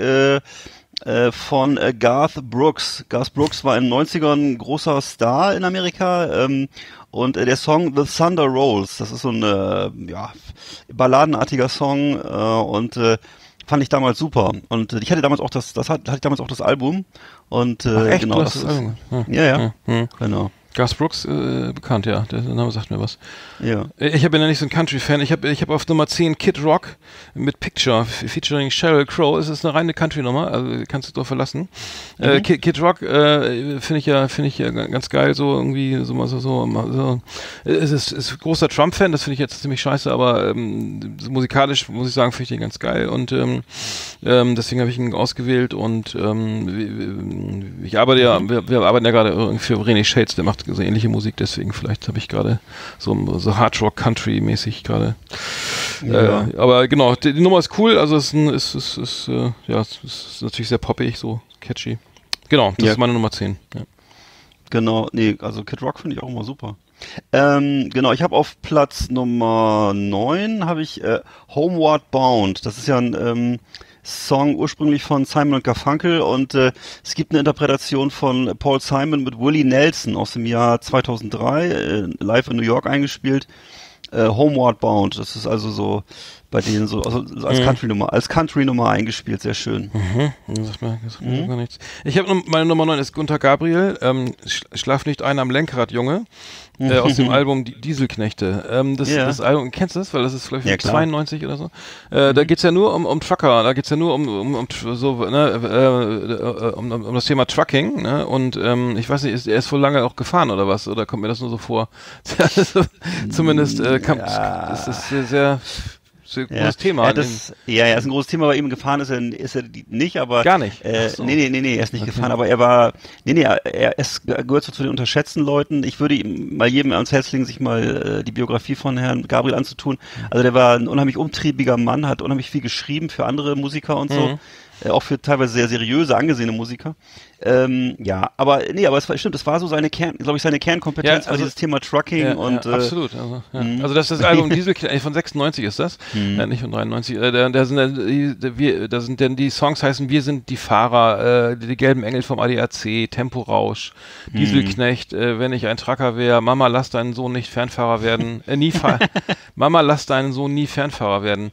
von Garth Brooks. Garth Brooks war in den 90ern ein großer Star in Amerika und der Song The Thunder Rolls, das ist so ein balladenartiger Song und fand ich damals super. Und ich hatte damals auch das Album und genau das. Genau. Garth Brooks, bekannt, ja. Der Name sagt mir was. Ja. Ich bin ja nicht so ein Country-Fan. Ich hab auf Nummer 10 Kid Rock mit Picture featuring Sheryl Crow. Es ist eine reine Country-Nummer, also kannst du drauf verlassen. Kid Rock finde ich ja ganz geil, so irgendwie so. Ist großer Trump-Fan, das finde ich jetzt ziemlich scheiße, aber musikalisch muss ich sagen, finde ich den ganz geil und deswegen habe ich ihn ausgewählt und wir arbeiten ja gerade für René Shades, der macht so ähnliche Musik, deswegen vielleicht habe ich gerade so Hard Rock Country mäßig gerade. Ja. Aber genau, die Nummer ist cool, also es ist natürlich sehr poppig, so catchy. Genau, das ist meine Nummer 10. Ja. Genau, nee, also Kid Rock finde ich auch immer super. Genau, ich habe auf Platz Nummer 9 habe ich Homeward Bound. Das ist ja ein Song ursprünglich von Simon & Garfunkel und es gibt eine Interpretation von Paul Simon mit Willie Nelson aus dem Jahr 2003, live in New York eingespielt. Homeward Bound, das ist also so bei denen so also als Country-Nummer eingespielt, sehr schön. Das sagt mir gar nichts. Ich habe meine Nummer 9 ist Gunter Gabriel, Schlaf nicht ein am Lenkrad, Junge, aus dem Album Dieselknechte. Das Album, kennst du das? Weil das ist vielleicht 92 oder so. Da geht's ja nur um Trucker, da geht's ja nur um das Thema Trucking, ne? Und ich weiß nicht, er ist wohl lange auch gefahren oder was? Oder kommt mir das nur so vor? Zumindest das ist sehr großes Thema. Ist ein großes Thema bei ihm. Gefahren ist er nicht, aber... Gar nicht? So. Nee, er ist nicht gefahren, aber er war... Er gehört so zu den unterschätzten Leuten. Ich würde ihm mal jedem ans Herz legen, sich mal die Biografie von Herrn Gabriel anzutun. Also der war ein unheimlich umtriebiger Mann, hat unheimlich viel geschrieben für andere Musiker und so. Auch für teilweise sehr seriöse, angesehene Musiker. Aber es stimmt, das war so seine Kernkompetenz, also dieses Thema Trucking und... absolut. Also das Album Diesel, von 96 ist das, nicht von 93. Da sind denn die Songs heißen Wir sind die Fahrer, die gelben Engel vom ADAC, Temporausch, Dieselknecht, Wenn ich ein Trucker wäre, Mama, lass deinen Sohn nicht Fernfahrer werden, Mama, lass deinen Sohn nie Fernfahrer werden,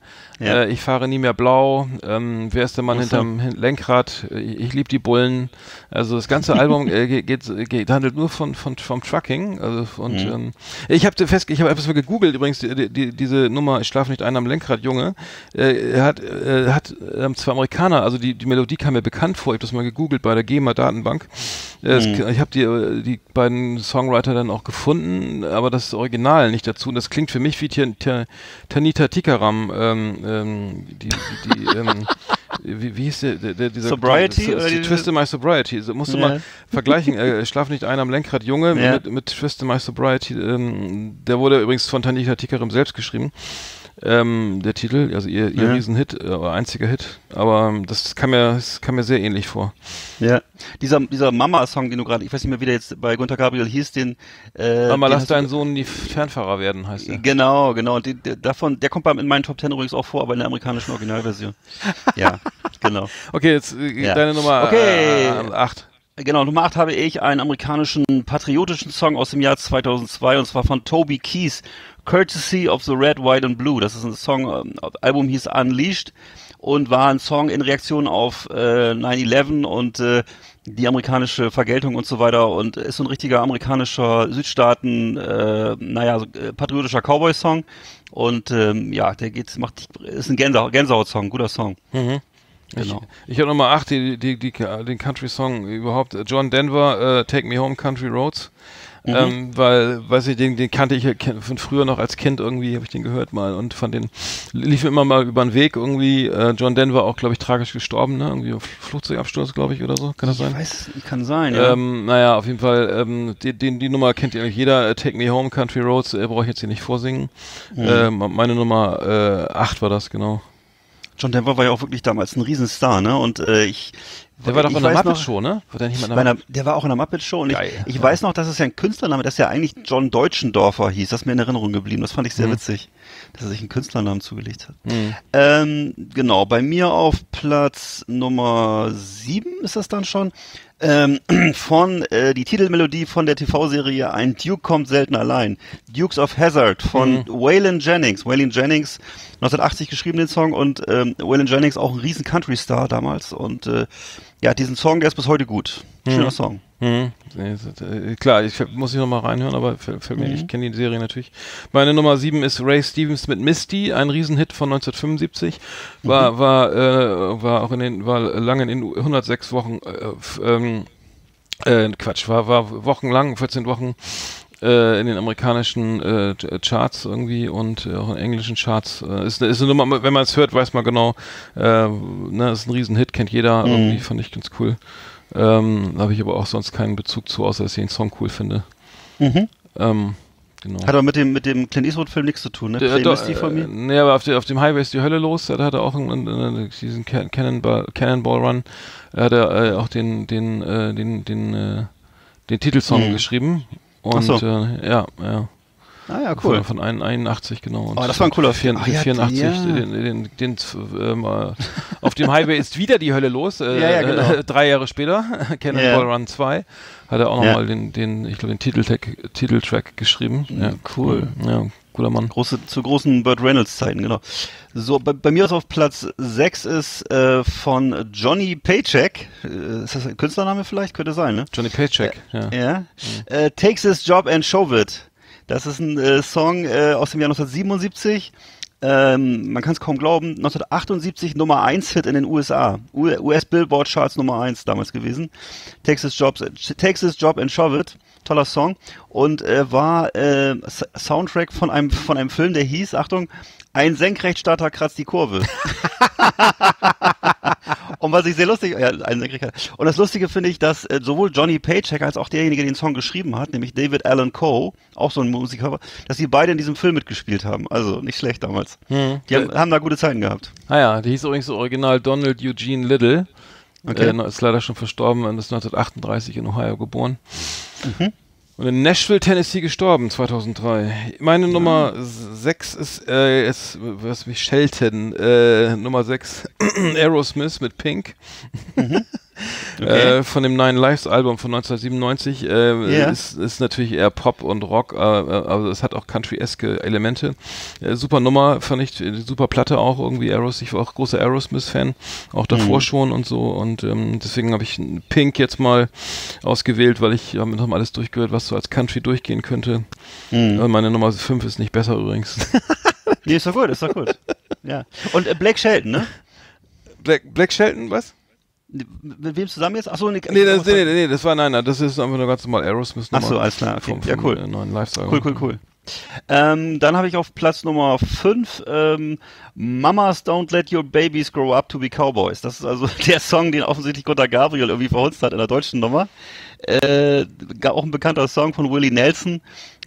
ich fahre nie mehr blau, wer ist der Mann hinterm Lenkrad, ich liebe die Bullen. Also das ganze Album handelt nur vom Trucking. Also und ich habe etwas mal gegoogelt übrigens, diese Nummer Ich schlaf nicht ein am Lenkrad, Junge, hat zwei Amerikaner, also die Melodie kam mir bekannt vor, ich habe das mal gegoogelt bei der GEMA-Datenbank. Ich habe die beiden Songwriter dann auch gefunden, aber das Original nicht dazu. Und das klingt für mich wie Tanita Tikaram, wie hieß dieser Sobriety? Twist in my Sobriety. So musste man vergleichen. Schlaf nicht ein am Lenkrad, Junge, mit Twist in my Sobriety. Der wurde übrigens von Tanita Tikaram selbst geschrieben. Der Titel, also ihr Riesenhit, einziger Hit, aber das kam mir sehr ähnlich vor. Ja, dieser Mama-Song, den du gerade, ich weiß nicht mehr, wie der jetzt bei Gunter Gabriel hieß, den... Mama, lass deinen Sohn die Fernfahrer werden, heißt der. Genau, und der kommt in meinen Top 10 übrigens auch vor, aber in der amerikanischen Originalversion. Ja, genau. Okay, jetzt deine Nummer 8. Genau, Nummer 8 habe ich einen amerikanischen patriotischen Song aus dem Jahr 2002, und zwar von Toby Keith, Courtesy of the Red, White and Blue. Das ist ein Song, Album hieß Unleashed und war ein Song in Reaktion auf 9/11 und die amerikanische Vergeltung und so weiter, und ist so ein richtiger amerikanischer Südstaaten, patriotischer Cowboy-Song, und der ist ein Gänsehaut-Song, guter Song. Genau. Ich habe Nummer 8, den Country-Song überhaupt, John Denver, Take Me Home, Country Roads. Weil, weiß ich, den kannte ich von früher noch als Kind irgendwie, habe ich den gehört mal, und von den lief mir immer mal über den Weg irgendwie. John Denver auch, glaube ich, tragisch gestorben, ne? Irgendwie Flugzeugabsturz, glaube ich, oder so. Kann das sein? Ich weiß, kann sein, ja. Naja, auf jeden Fall, die Nummer kennt ja eigentlich jeder. Take Me Home, Country Roads, brauche ich jetzt hier nicht vorsingen. Meine Nummer 8 war das, genau. John Denver war ja auch wirklich damals ein Riesenstar, ne? Und der war doch in der Muppet-Show, ne? Der war auch in der Muppet-Show, und ich weiß noch, dass es ja ein Künstlername, das ja eigentlich John Deutschendorfer hieß, das ist mir in Erinnerung geblieben, das fand ich sehr witzig, dass er sich einen Künstlernamen zugelegt hat. Genau, bei mir auf Platz Nummer 7 ist das dann schon, von die Titelmelodie von der TV-Serie Ein Duke kommt selten allein, Dukes of Hazzard von Waylon Jennings, 1980 geschrieben den Song, und Waylon Jennings auch ein riesen Country-Star damals, und diesen Song, der ist bis heute gut. Schöner Song. Klar, ich muss ich nochmal reinhören, aber fällt mir nicht. Ich kenne die Serie natürlich. Meine Nummer 7 ist Ray Stevens mit Misty, ein Riesenhit von 1975. War lange in den 106 Wochen, war wochenlang, 14 Wochen in den amerikanischen Charts irgendwie und auch in englischen Charts. Ist eine Nummer, wenn man es hört, weiß man genau, ist ein Riesenhit, kennt jeder, irgendwie fand ich ganz cool. Habe ich aber auch sonst keinen Bezug zu, außer dass ich den Song cool finde. Genau. Hat aber mit dem Clint Eastwood-Film nichts zu tun, ne? Misty von mir? Nee, aber auf dem Highway ist die Hölle los, da hat er auch diesen Cannonball Run, hat er auch den den Titelsong geschrieben. Und so. Ja. Ah ja, cool. Von 81, genau. Aber das war ein cooler Film. 84, ja. Auf dem Highway ist wieder die Hölle los. Genau. 3 Jahre später, Cannonball Run 2, hat er auch nochmal den Titeltrack geschrieben. Ja, cool. Ja, cooler Mann. Zu großen Burt Reynolds-Zeiten, genau. So, bei mir ist auf Platz 6 ist von Johnny Paycheck. Ist das ein Künstlername vielleicht? Könnte sein, ne? Johnny Paycheck, Takes His Job and Shove It. Das ist ein Song aus dem Jahr 1977. Man kann es kaum glauben. 1978 Nummer 1 Hit in den USA. US Billboard Charts Nummer 1 damals gewesen. Takes His Job and Shove It. Toller Song. Und war Soundtrack von einem Film, der hieß, Achtung, Ein Senkrechtstarter kratzt die Kurve. Und was ich sehr lustig, und das Lustige finde ich, dass sowohl Johnny Paycheck als auch derjenige, der den Song geschrieben hat, nämlich David Alan Coe, auch so ein Musiker, dass die beide in diesem Film mitgespielt haben. Also nicht schlecht damals. Die haben da gute Zeiten gehabt. Ah ja, die hieß übrigens original Donald Eugene Lidl. Okay. Ist leider schon verstorben und ist 1938 in Ohio geboren. Und in Nashville, Tennessee gestorben, 2003. Meine Nummer 6 ist, was mich Shelton, Nummer 6, Aerosmith mit Pink. Von dem Nine Lives Album von 1997. Ist natürlich eher Pop und Rock, aber es hat auch Country-eske Elemente. Super Nummer, fand ich, super Platte auch irgendwie. Ich war auch großer Aerosmith-Fan, auch davor schon und so. Und deswegen habe ich Pink jetzt mal ausgewählt, weil ich habe noch mal alles durchgehört, was so als Country durchgehen könnte. Meine Nummer 5 ist nicht besser übrigens. Nee, ist doch gut, ist doch gut. Ja. Und Blake Shelton, ne? Blake Shelton, was? Mit wem zusammen jetzt? Achso, das ist einfach nur ganz normal Aerosmith-Nummer. Achso, alles klar. Okay. Ja, cool. Neuen Lifestyle. Cool. Dann habe ich auf Platz Nummer 5 Mamas Don't Let Your Babies Grow Up to Be Cowboys. Das ist also der Song, den offensichtlich Gunter Gabriel irgendwie verhunzt hat in der deutschen Nummer. Auch ein bekannter Song von Willie Nelson.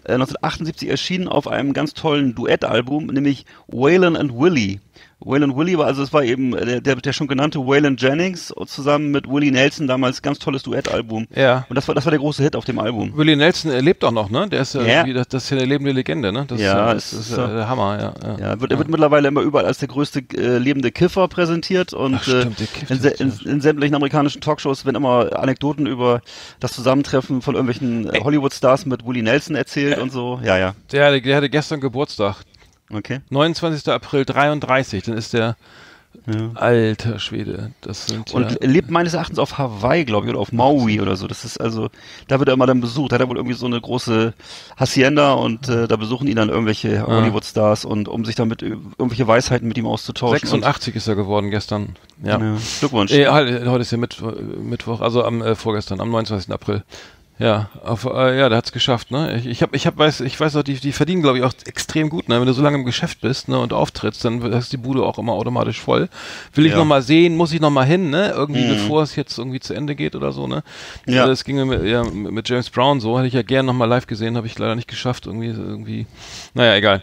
1978 erschienen auf einem ganz tollen Duettalbum, nämlich Waylon and Willie. Waylon Willie war, also es war eben der schon genannte Waylon Jennings zusammen mit Willie Nelson, damals ganz tolles Duettalbum. Ja. Und das war der große Hit auf dem Album. Willie Nelson lebt auch noch, ne? Der ist das ist ja eine lebende Legende, ne? Das ist der Hammer, wird mittlerweile immer überall als der größte lebende Kiffer präsentiert und in sämtlichen amerikanischen Talkshows werden immer Anekdoten über das Zusammentreffen von irgendwelchen Hollywood-Stars mit Willie Nelson erzählt und so. Ja. Der hatte gestern Geburtstag. Okay. 29. April 33, dann ist der alter Schwede. Und lebt meines Erachtens auf Hawaii, glaube ich, oder auf Maui oder so. Das ist also, da wird er immer dann besucht. Da hat er wohl irgendwie so eine große Hacienda und da besuchen ihn dann irgendwelche Hollywood-Stars und um sich damit irgendwelche Weisheiten mit ihm auszutauschen. 86 ist er geworden gestern. Ja. Glückwunsch. Heute ist ja Mittwoch, also vorgestern, am 29. April. Ja, der hat's geschafft, ne? Ich weiß auch, die verdienen, glaube ich, auch extrem gut, ne? Wenn du so lange im Geschäft bist, ne, und auftrittst, dann ist die Bude auch immer automatisch voll. Will ich nochmal sehen, muss ich nochmal hin, ne? Irgendwie, bevor es jetzt irgendwie zu Ende geht oder so, ne? Ja. Also das ging mit James Brown so, hätte ich ja gern nochmal live gesehen, habe ich leider nicht geschafft, irgendwie. Naja, egal.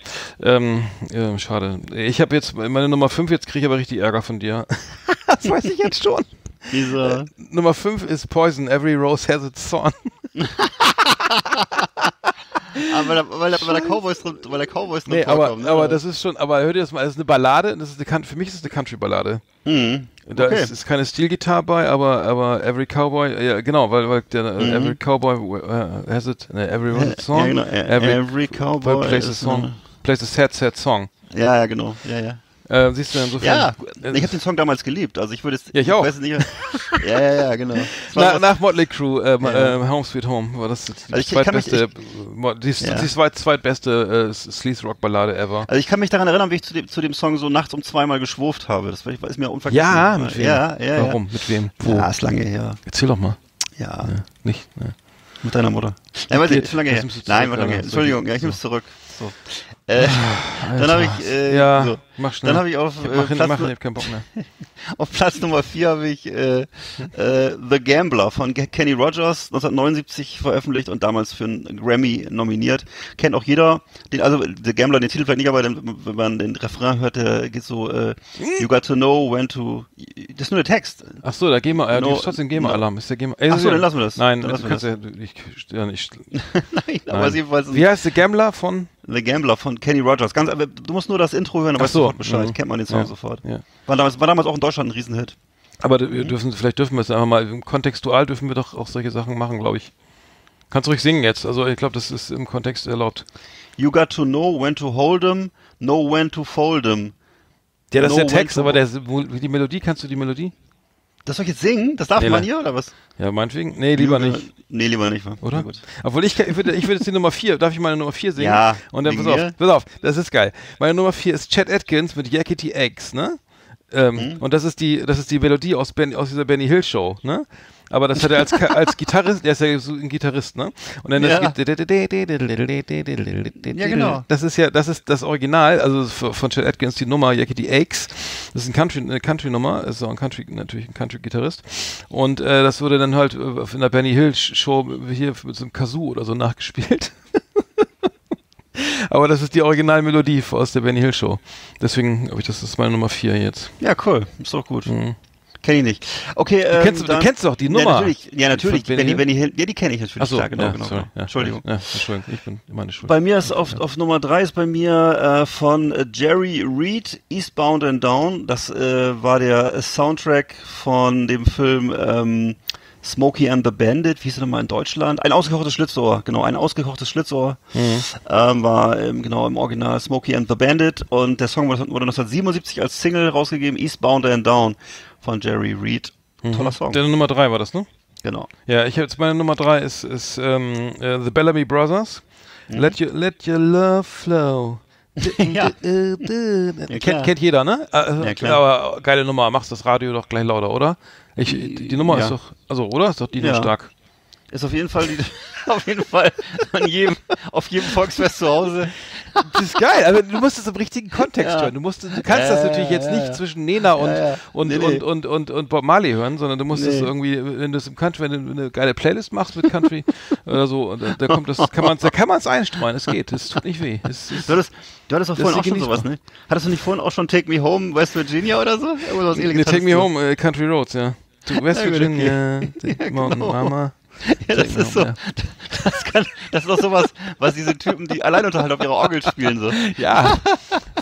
Schade. Ich habe jetzt meine Nummer 5, jetzt kriege ich aber richtig Ärger von dir. Das weiß ich jetzt schon. Nummer 5 ist Poison, Every Rose Has Its Thorn. Weil der Cowboys drin vorkommt. Aber das ist schon, aber hör dir das mal, das ist eine Ballade, für mich ist es eine Country-Ballade. Da ist keine Steel-Gitarre bei, aber Every Cowboy, Every Cowboy has it, Every Rose Has Its Thorn. Every Cowboy plays a sad, sad song. Ja. Siehst du, insofern. Ja, ich habe den Song damals geliebt. Also ich würde es. Ja, ich auch. Weiß nicht, genau. Nach Motley Crue, Home Sweet Home, war das die zweitbeste Sleaze-Rock-Ballade ever. Also ich kann mich daran erinnern, wie ich zu dem Song so nachts um 2 Mal geschwurft habe. Das ist mir unvergessen. Ja, mit wem? Ja. Warum? Mit wem? Wo? Ja, ist lange her. Erzähl doch mal. Ja. Nicht? Mit deiner Mutter. Nein, war lange her. Entschuldigung, ich nehme es zurück. So. Dann habe ich, dann habe ich auf Platz Nummer 4 habe ich The Gambler von Kenny Rogers, 1979 veröffentlicht und damals für einen Grammy nominiert. Kennt auch jeder. Also The Gambler, den Titel vielleicht nicht, aber wenn man den Refrain hört, geht so You got to know when to. Das ist nur der Text. Ach so, da gehen wir. No, trotzdem GEMA-Alarm. Ist der GEMA? Ach so, dann lassen wir das. Nein, dann lassen wir das. Nein, aber jedenfalls. Wie heißt The Gambler von? The Gambler von Kenny Rogers. Ganz, du musst nur das Intro hören, aber weißt sofort Bescheid. Kennt man den Song sofort. Ja. War damals auch in Deutschland ein Riesenhit. Aber vielleicht dürfen wir es einfach mal, kontextual dürfen wir doch auch solche Sachen machen, glaube ich. Kannst ruhig singen jetzt. Also ich glaube, das ist im Kontext erlaubt. You got to know when to hold 'em, know when to fold 'em. Ja, das ist der Text, aber die Melodie, kannst du die Melodie? Das soll ich jetzt singen? Das darf man hier, oder was? Ja, meinetwegen. Nee, lieber nicht. Nee, lieber nicht. Oder? Gut. Obwohl, ich würde jetzt die Nummer 4, darf ich meine Nummer 4 singen? Ja. Und dann, pass auf, das ist geil. Meine Nummer 4 ist Chet Atkins mit Yakety Eggs, ne? Und das ist die Melodie aus dieser Benny Hill Show, ne? Aber das hat er als Gitarrist, der ist ja so ein Gitarrist, ne? Und dann ja, genau. Das ist das Original, also von Chet Atkins die Nummer Yakety Aches. Das ist eine Country-Nummer, ist auch ein Country, natürlich ein Country-Gitarrist. Und das wurde dann halt in der Benny Hill Show hier mit so einem Kazoo oder so nachgespielt. Aber das ist die Originalmelodie aus der Benny Hill Show. Deswegen habe ich das ist meine Nummer 4 jetzt. Ja, cool, ist doch gut. Mhm. Kenne ich nicht. Okay, du kennst doch die Nummer. Ja, natürlich. Die kenne ich natürlich. Achso, genau. Sorry, Entschuldigung. Ja, Entschuldigung, ich bin immer eine Schuld. Bei mir ist auf Nummer 3 ist bei mir von Jerry Reed, Eastbound and Down. Das war der Soundtrack von dem Film Smokey and the Bandit, wie hieß er nochmal in Deutschland? Ein ausgekochtes Schlitzohr. Mhm. War im Original Smokey and the Bandit und der Song wurde 1977 als Single rausgegeben, Eastbound and Down von Jerry Reed. Mhm. Toller Song. Deine Nummer 3 war das, ne? Genau. Ja, meine Nummer 3 ist The Bellamy Brothers. Mhm. Let your love flow. Ja. Kennt jeder, ne? Ja, klar. Aber geile Nummer, machst das Radio doch gleich lauter, oder? Die Nummer ist doch, also oder? Ist doch die stark. Ist auf jeden Fall auf jedem Volksfest zu Hause. Das ist geil, aber du musst es im richtigen Kontext hören. Du kannst das natürlich jetzt nicht zwischen Nena und Bob Marley hören, sondern du musst es irgendwie, wenn du es im Country, wenn du eine geile Playlist machst mit Country oder so, da kann man es einstreuen, es geht, es tut nicht weh. Du hattest doch vorhin auch schon sowas, ne? Hattest du nicht vorhin auch schon Take Me Home, West Virginia oder so? Nee, Take Me Home, Country Roads, ja. West Virginia, Mountain Mama. Ja, das ist so. Ja. Das ist doch sowas, was diese Typen, die Alleinunterhalter auf ihrer Orgel spielen, so. Ja.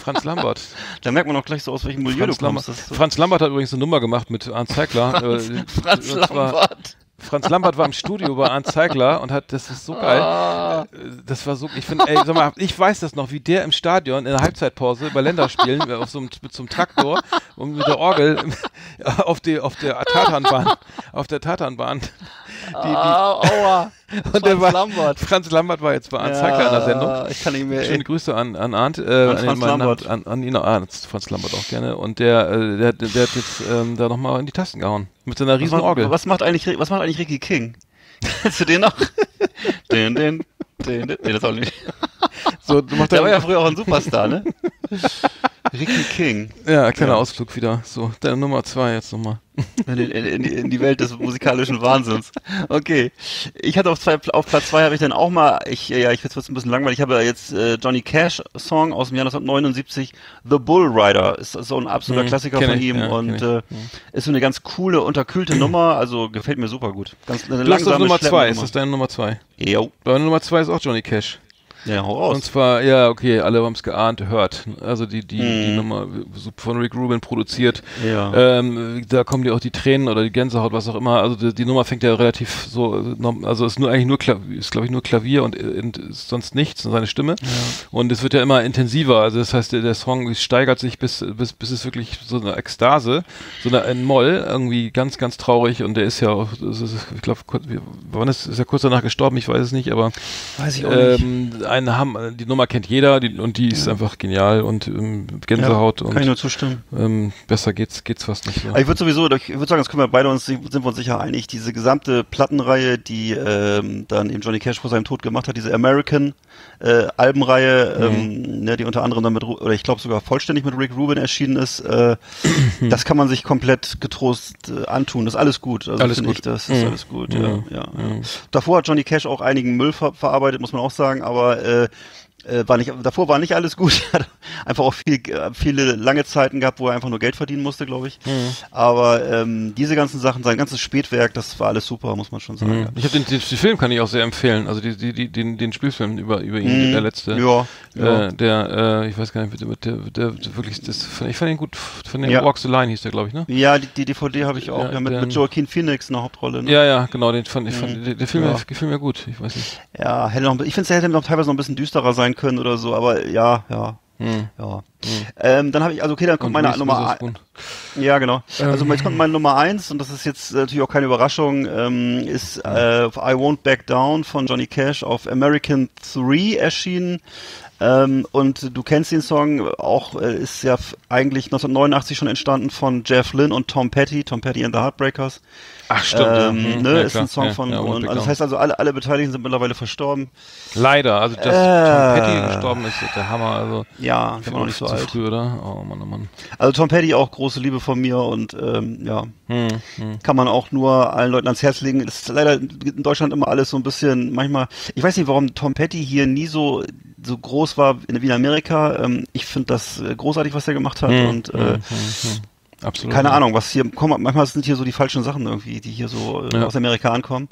Franz Lambert. Da merkt man auch gleich so, aus welchem Milieu du kommst. Franz Lambert hat übrigens eine Nummer gemacht mit Arndt Zeigler. Franz Lambert war im Studio bei Arndt Zeigler und das ist so geil. Das war so, ich weiß das noch, wie der im Stadion in der Halbzeitpause bei Länderspielen mit so einem Traktor und mit der Orgel auf der Tatanbahn. Aua. Franz Lambert war jetzt bei Arndt Zeigler in der Sendung. Ich kann nicht mehr. Schöne Grüße an Arndt. Franz Lambert auch gerne. Und der hat jetzt da nochmal in die Tasten gehauen. Mit so einer riesen Orgel. Was macht eigentlich Ricky King? Kennst du den noch? Nee, das auch nicht. So, der war ja früher auch ein Superstar, ne? Ricky King. Ja, kleiner Ausflug wieder. So, deine Nummer 2 jetzt nochmal. In die Welt des musikalischen Wahnsinns. Okay. Ich hatte auf Platz 2 habe ich dann auch mal, ich jetzt wird's ein bisschen langweilig, ich habe ja jetzt Johnny Cash Song aus dem Jahr 1979, The Bull Rider, ist so ein absoluter Klassiker von ihm ist so eine ganz coole, unterkühlte Nummer, also gefällt mir super gut. Ist das deine Nummer 2? Jo. Deine Nummer 2 ist auch Johnny Cash. Ja, hau raus. Und zwar, alle haben es geahnt, Hurt. Also die Nummer von Rick Rubin produziert. Ja. Da kommen dir auch die Tränen oder die Gänsehaut, was auch immer. Also die Nummer fängt ja relativ so, also ist glaube ich nur Klavier und sonst nichts und seine Stimme. Ja. Und es wird ja immer intensiver. Also das heißt, der Song steigert sich bis es wirklich so eine Ekstase, ein Moll, irgendwie ganz, ganz traurig. Und der ist ja auch, ich glaube, wann ist er kurz danach gestorben? Ich weiß es nicht, aber weiß ich auch nicht. einen haben, die Nummer kennt jeder und die ist einfach genial und Gänsehaut. Ja, kann ich nur zustimmen. Besser geht's fast nicht. Ja. Ich würde sowieso, ich würde sagen, das können wir beide uns, sind wir uns sicher einig, diese gesamte Plattenreihe, die dann eben Johnny Cash vor seinem Tod gemacht hat, diese American Albenreihe, ne, die unter anderem dann mit, oder ich glaube sogar vollständig mit Rick Rubin erschienen ist, das kann man sich komplett getrost antun. Das ist alles gut. Also alles gut. Das ist alles gut, ja. Davor hat Johnny Cash auch einigen Müll verarbeitet, muss man auch sagen, aber davor war nicht alles gut. Hat einfach auch viele lange Zeiten gehabt, wo er einfach nur Geld verdienen musste, glaube ich. Aber diese ganzen Sachen, sein ganzes Spätwerk, das war alles super, muss man schon sagen. Ich habe den Film kann ich auch sehr empfehlen. Also den Spielfilm über ihn, der letzte. Der, ich weiß gar nicht, der wirklich, ich fand ihn gut. Von dem Walk the Line hieß der, glaube ich, ne? Ja, die DVD habe ich auch. Mit Joaquin Phoenix in der Hauptrolle. Ne? Ja, genau. Der Film gefiel mir gut. Ich weiß nicht. Ja, ich finde, der hätte noch teilweise noch ein bisschen düsterer sein können oder so, aber dann habe ich, also okay, dann kommt meine Nummer 1. Ja, genau. Also jetzt kommt meine Nummer 1 und das ist jetzt natürlich auch keine Überraschung, ist I Won't Back Down von Johnny Cash auf American 3 erschienen. Und du kennst den Song, auch ist ja eigentlich 1989 schon entstanden von Jeff Lynne und Tom Petty and the Heartbreakers. Ach, stimmt. Ist ein Song von, und das heißt also, alle Beteiligten sind mittlerweile verstorben. Leider, also dass Tom Petty gestorben ist, der Hammer, also. Ja, ich bin noch nicht so alt. Früh, oder? Oh Mann, oh Mann. Also Tom Petty, auch große Liebe von mir und kann man auch nur allen Leuten ans Herz legen. Es ist leider in Deutschland immer alles so ein bisschen, manchmal, ich weiß nicht, warum Tom Petty hier nie so groß war wie in Amerika. Ich finde das großartig, was er gemacht hat und absolut. Keine Ahnung, was hier kommt. Manchmal sind hier so die falschen Sachen irgendwie, die hier so aus Amerika ankommen.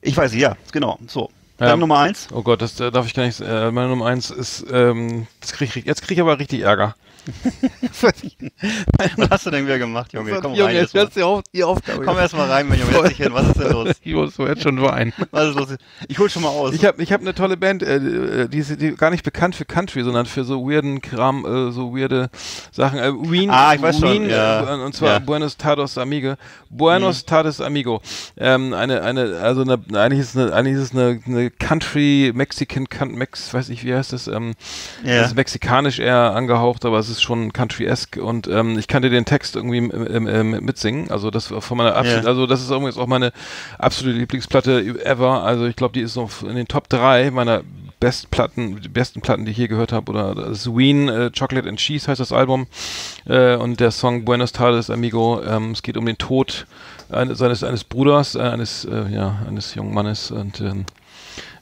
Ich weiß, ja, genau, so. Dann Nummer 1. Oh Gott, das darf ich gar nicht. Meine Nummer 1 ist, jetzt krieg ich aber richtig Ärger. Was hast du denn wieder gemacht, Junge? Komm rein. Jetzt hörst du die Aufgabe. Komm erst mal rein, mein Junge. Jetzt nicht hin. Was ist denn los? Ich muss jetzt schon weinen. Was ist los? Ich hol schon mal aus. Ich hab eine tolle Band, die ist gar nicht bekannt für Country, sondern für so weirden Kram, so weirde Sachen. Wien, ich weiß schon. Und zwar Buenos Tardes Amigo. Buenos Tardes Amigo. Eigentlich ist es eine Country, weiß ich, wie heißt das? Das ist mexikanisch eher angehaucht, aber es ist schon country-esque und ich kannte den Text irgendwie mitsingen, also das von meiner also das ist übrigens auch meine absolute Lieblingsplatte ever, also ich glaube, die ist noch in den Top 3 meiner besten Platten, die ich hier gehört habe, oder das Ween, Chocolate and Cheese heißt das Album, und der Song Buenos Tardes Amigo, es geht um den Tod eines Bruders, eines jungen Mannes und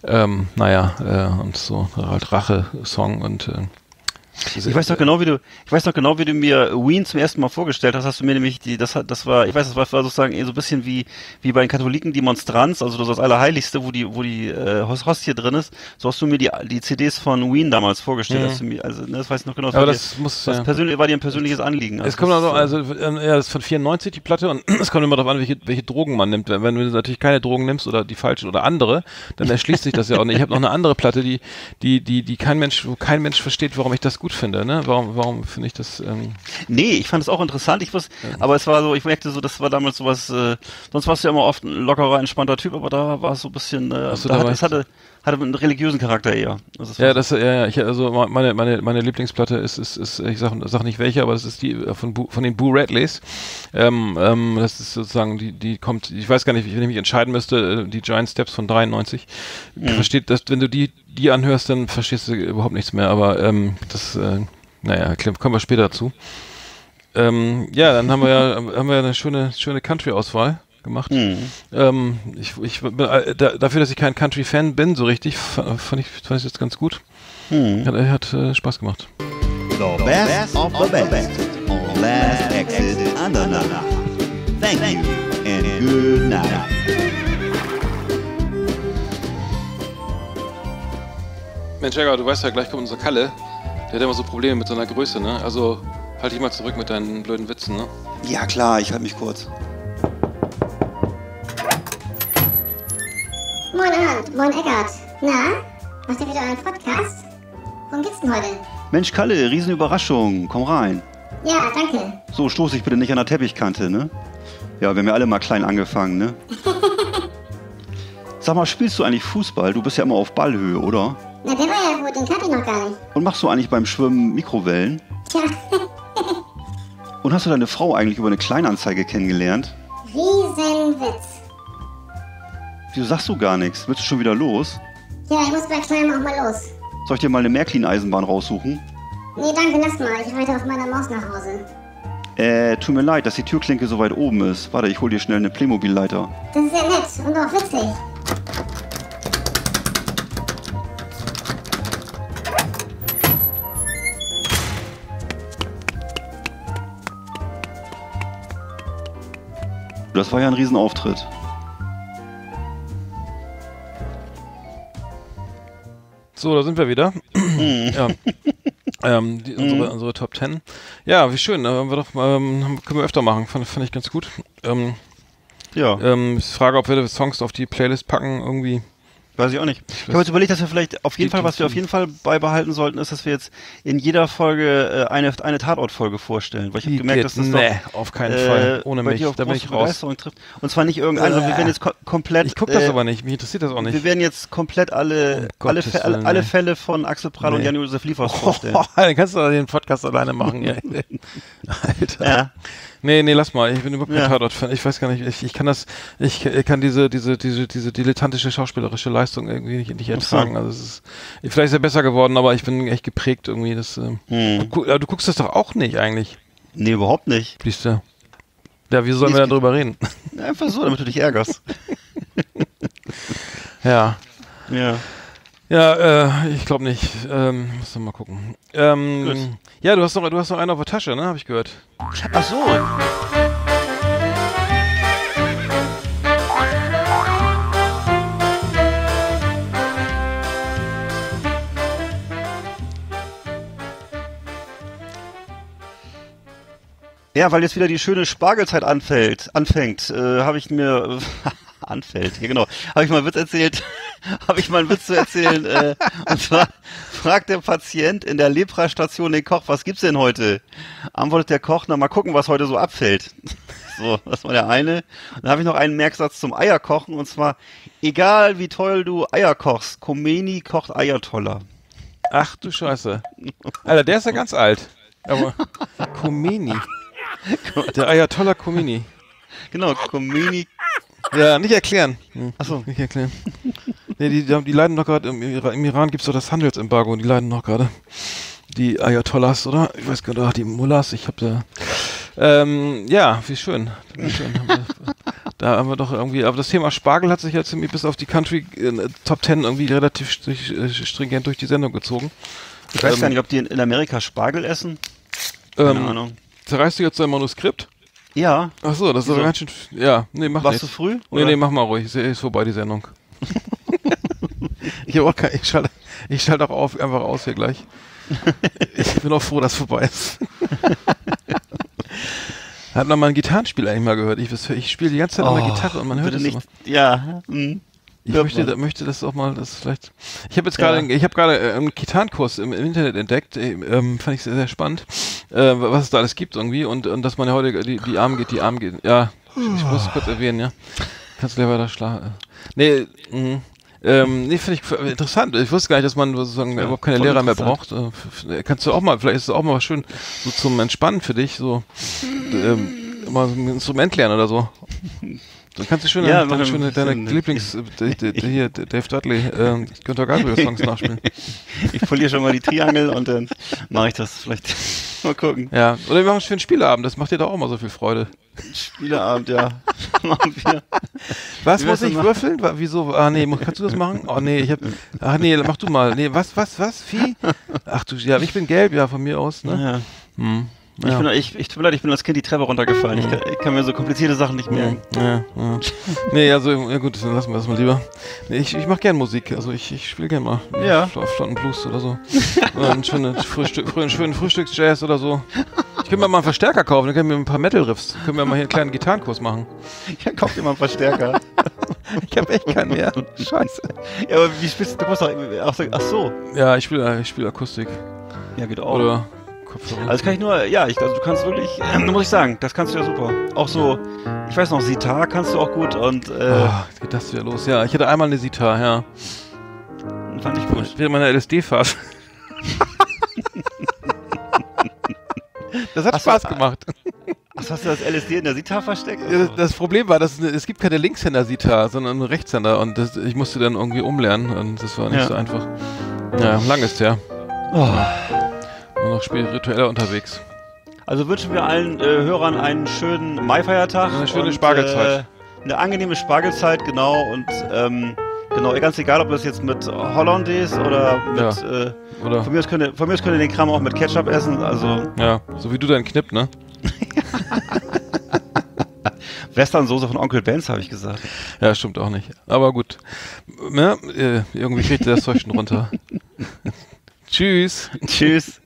und so halt Rache-Song und ich weiß noch genau, wie du mir Ween zum ersten Mal vorgestellt hast. Hast du mir nämlich das war sozusagen so ein bisschen wie bei den Katholiken die Monstranz, also das Allerheiligste, wo die Hostie drin ist. So hast du mir die CDs von Ween damals vorgestellt. Hast du mir, also ne, das weiß ich noch genau. Aber war dir ein persönliches Anliegen. Also es kommt das ist von 94 die Platte und es kommt immer darauf an, welche Drogen man nimmt. Wenn du natürlich keine Drogen nimmst oder die falschen oder andere, dann erschließt sich das ja auch nicht. Ich habe noch eine andere Platte, die kein Mensch versteht, warum ich das gut finde, ne? Warum finde ich das? Nee, ich fand es auch interessant. Ich wusste, aber es war so, ich merkte so, das war damals sowas. Sonst warst du ja immer oft ein lockerer, entspannter Typ, aber da war es so ein bisschen. Hatte einen religiösen Charakter eher. Meine Lieblingsplatte ist ich sag nicht welche, aber das ist die von den Boo Radleys. Das ist sozusagen, die kommt, ich weiß gar nicht, wenn ich mich entscheiden müsste, die Giant Steps von 93. Versteht das, wenn du die anhörst, dann verstehst du überhaupt nichts mehr, aber kommen wir später zu. Dann haben wir eine schöne Country-Auswahl gemacht. Dafür, dass ich kein Country-Fan bin, so richtig, fand ich das ganz gut. Hat Spaß gemacht. The best of the best on Last Exit Andernach. Thank you and good night. Mensch, Jäger, du weißt ja, gleich kommt unser Kalle. Der hat immer so Probleme mit seiner Größe, ne? Also halt dich mal zurück mit deinen blöden Witzen, ne? Ja klar, ich halte mich kurz. Moin Arndt, moin Eckart. Na, macht ihr wieder einen Podcast? Worum geht's denn heute? Mensch Kalle, Riesenüberraschung, komm rein. Ja, danke. So, stoß dich bitte nicht an der Teppichkante, ne? Ja, wir haben ja alle mal klein angefangen, ne? Sag mal, spielst du eigentlich Fußball? Du bist ja immer auf Ballhöhe, oder? Na, der war ja gut, den kannte ich noch gar nicht. Und machst du eigentlich beim Schwimmen Mikrowellen? Tja. Und hast du deine Frau eigentlich über eine Kleinanzeige kennengelernt? Riesenwitz. Wieso sagst du gar nichts? Willst du schon wieder los? Ja, ich muss bei Kleinem auch mal los. Soll ich dir mal eine Märklin-Eisenbahn raussuchen? Nee, danke, lass mal. Ich reite auf meiner Maus nach Hause. Tut mir leid, dass die Türklinke so weit oben ist. Warte, ich hol dir schnell eine Playmobil-Leiter. Das ist ja nett und auch witzig. Das war ja ein Riesenauftritt. So, da sind wir wieder. Ja. Unsere Top 10. Ja, wie schön. Wir doch, können wir öfter machen. Fand ich ganz gut. Ja. Ich frage, ob wir die Songs auf die Playlist packen irgendwie. Weiß ich auch nicht. Ich habe jetzt überlegt, dass wir vielleicht auf jeden Fall, was wir auf jeden Fall beibehalten sollten, ist, dass wir jetzt in jeder Folge eine Tatort-Folge vorstellen. Weil ich habe gemerkt, dass das doch, auf keinen Fall. Ohne mich. Da bin ich raus. Und zwar nicht irgendeine. Wir werden jetzt komplett. Ich gucke das aber nicht. Mich interessiert das auch nicht. Wir werden jetzt komplett alle Fälle von Axel Prahl und Jan Josef Liefers vorstellen. Dann kannst du den Podcast alleine machen. Alter. Ja. Nee, lass mal. Ich bin überhaupt kein Tatort-Fan. Ich weiß gar nicht. Ich kann diese dilettantische schauspielerische Leistung irgendwie nicht ertragen. Also vielleicht ist er besser geworden, aber ich bin echt geprägt irgendwie. Du guckst das doch auch nicht eigentlich. Nee, überhaupt nicht. Siehst du? Ja, wieso sollen wir da drüber reden? Einfach so, damit du dich ärgerst. Ja. Ja, ich glaube nicht. Muss noch mal gucken. Ja, du hast noch einen auf der Tasche, ne? Habe ich gehört. Ach so. Ja, weil jetzt wieder die schöne Spargelzeit anfängt, habe ich mir anfällt, ja genau, habe ich mal einen Witz zu erzählen, und zwar fragt der Patient in der Leprastation den Koch, was gibt's denn heute? Antwortet der Koch, na mal gucken, was heute so abfällt. So, das war der eine. Und dann habe ich noch einen Merksatz zum Eierkochen, und zwar, egal wie toll du Eier kochst, Khomeini kocht Eier toller. Ach du Scheiße. Alter, der ist ja ganz alt. Aber Khomeini. Der Ayatollah Khomeini. Genau, Khomeini. Ja, nicht erklären. Achso. Nicht erklären. Nee, die leiden doch gerade, im Iran gibt es doch das Handelsembargo und die leiden doch gerade. Die Ayatollahs, oder? Ich weiß gar nicht, die Mullahs, ich hab da... ja, wie schön. Da haben wir doch irgendwie... Aber das Thema Spargel hat sich ja ziemlich bis auf die Country Top 10 irgendwie relativ stringent durch die Sendung gezogen. Ich weiß gar nicht, ob die in Amerika Spargel essen? Keine Ahnung. Zerreißt du jetzt dein Manuskript? Ja. Ach so, das ist aber ganz schön... Ja, nee, mach Warst nicht. Warst du früh? Oder? Nee, mach mal ruhig. Ist vorbei, die Sendung. Ich schalte auch einfach aus hier gleich. Ich bin auch froh, dass es vorbei ist. Hat man mal ein Gitarrenspiel eigentlich mal gehört? Ich spiele die ganze Zeit an der Gitarre und man hört es nicht. Ja, ich möchte das auch mal, das vielleicht. Ich habe gerade einen Gitarrenkurs im Internet entdeckt, fand ich sehr, sehr spannend, was es da alles gibt irgendwie und dass man ja heute die Armen geht. Ja, ich muss es kurz erwähnen, ja. Kannst du gleich weiter schlagen. Nee, finde ich interessant. Ich wusste gar nicht, dass man sozusagen überhaupt keine Lehrer mehr braucht. Kannst du auch mal, vielleicht ist es auch mal schön, so zum Entspannen für dich, so mal so ein Instrument lernen oder so. Dann kannst du schön deine Lieblings hier Dave Dudley, Gunter Gabriel Songs nachspielen. Ich poliere schon mal die Triangel und dann mache ich das vielleicht. Mal gucken. Ja, oder wir machen einen schönen Spieleabend, das macht dir doch auch mal so viel Freude. Spieleabend, ja. Was muss ich würfeln? Wieso? Ah nee, kannst du das machen? Oh nee, ach nee, mach du mal. Nee, was? Vieh? Ach du, ja, ich bin gelb, ja, von mir aus, ne? Ja. Hm. Ja. Ich bin als Kind die Treppe runtergefallen. Ich kann mir so komplizierte Sachen nicht merken. Ja. Nee, also, ja gut, dann lassen wir das mal lieber. Nee, ich mache gern Musik, also ich spiele gern mal. Ja. Flotten Blues oder so. Oder einen schönen Frühstücks-Jazz oder so. Ich könnte mir mal einen Verstärker kaufen, dann können wir ein paar Metal-Riffs. Können wir mal hier einen kleinen Gitarrenkurs machen. Ja, kauf dir mal einen Verstärker. Ich hab echt keinen mehr. Scheiße. Ja, aber wie spielst du? Du musst doch ach so. Ja, ich spiele Akustik. Ja, geht auch. Oder... Also das kann ich nur, also du kannst wirklich, muss ich sagen, das kannst du ja super. Auch so, ich weiß noch, Sitar kannst du auch gut und... jetzt geht das wieder los, ja. Ich hatte einmal eine Sitar, ja. Fand ich gut. Während meiner LSD-Phase. Das hat Spaß gemacht. Was, hast du das LSD in der Sita versteckt? Also? Das Problem war, dass es gibt keine Linkshänder-Sita, sondern einen Rechtshänder. Und das, ich musste dann irgendwie umlernen. Und das war nicht so einfach. Ja, lang ist ja. Oh. Nur noch spiritueller unterwegs. Also wünschen wir allen Hörern einen schönen Mai-Feiertag. Eine schöne Spargelzeit. Eine angenehme Spargelzeit, genau. Und genau, ganz egal, ob das jetzt mit Hollandaise oder mit... Ja. Oder? Von mir aus könnt ihr den Kram auch mit Ketchup essen, also... Ja, so wie du deinen Knipp, ne? Westernsoße von Onkel Benz, habe ich gesagt. Ja, stimmt auch nicht. Aber gut. Ja, irgendwie kriegt ihr das Zeug schon runter. Tschüss. Tschüss.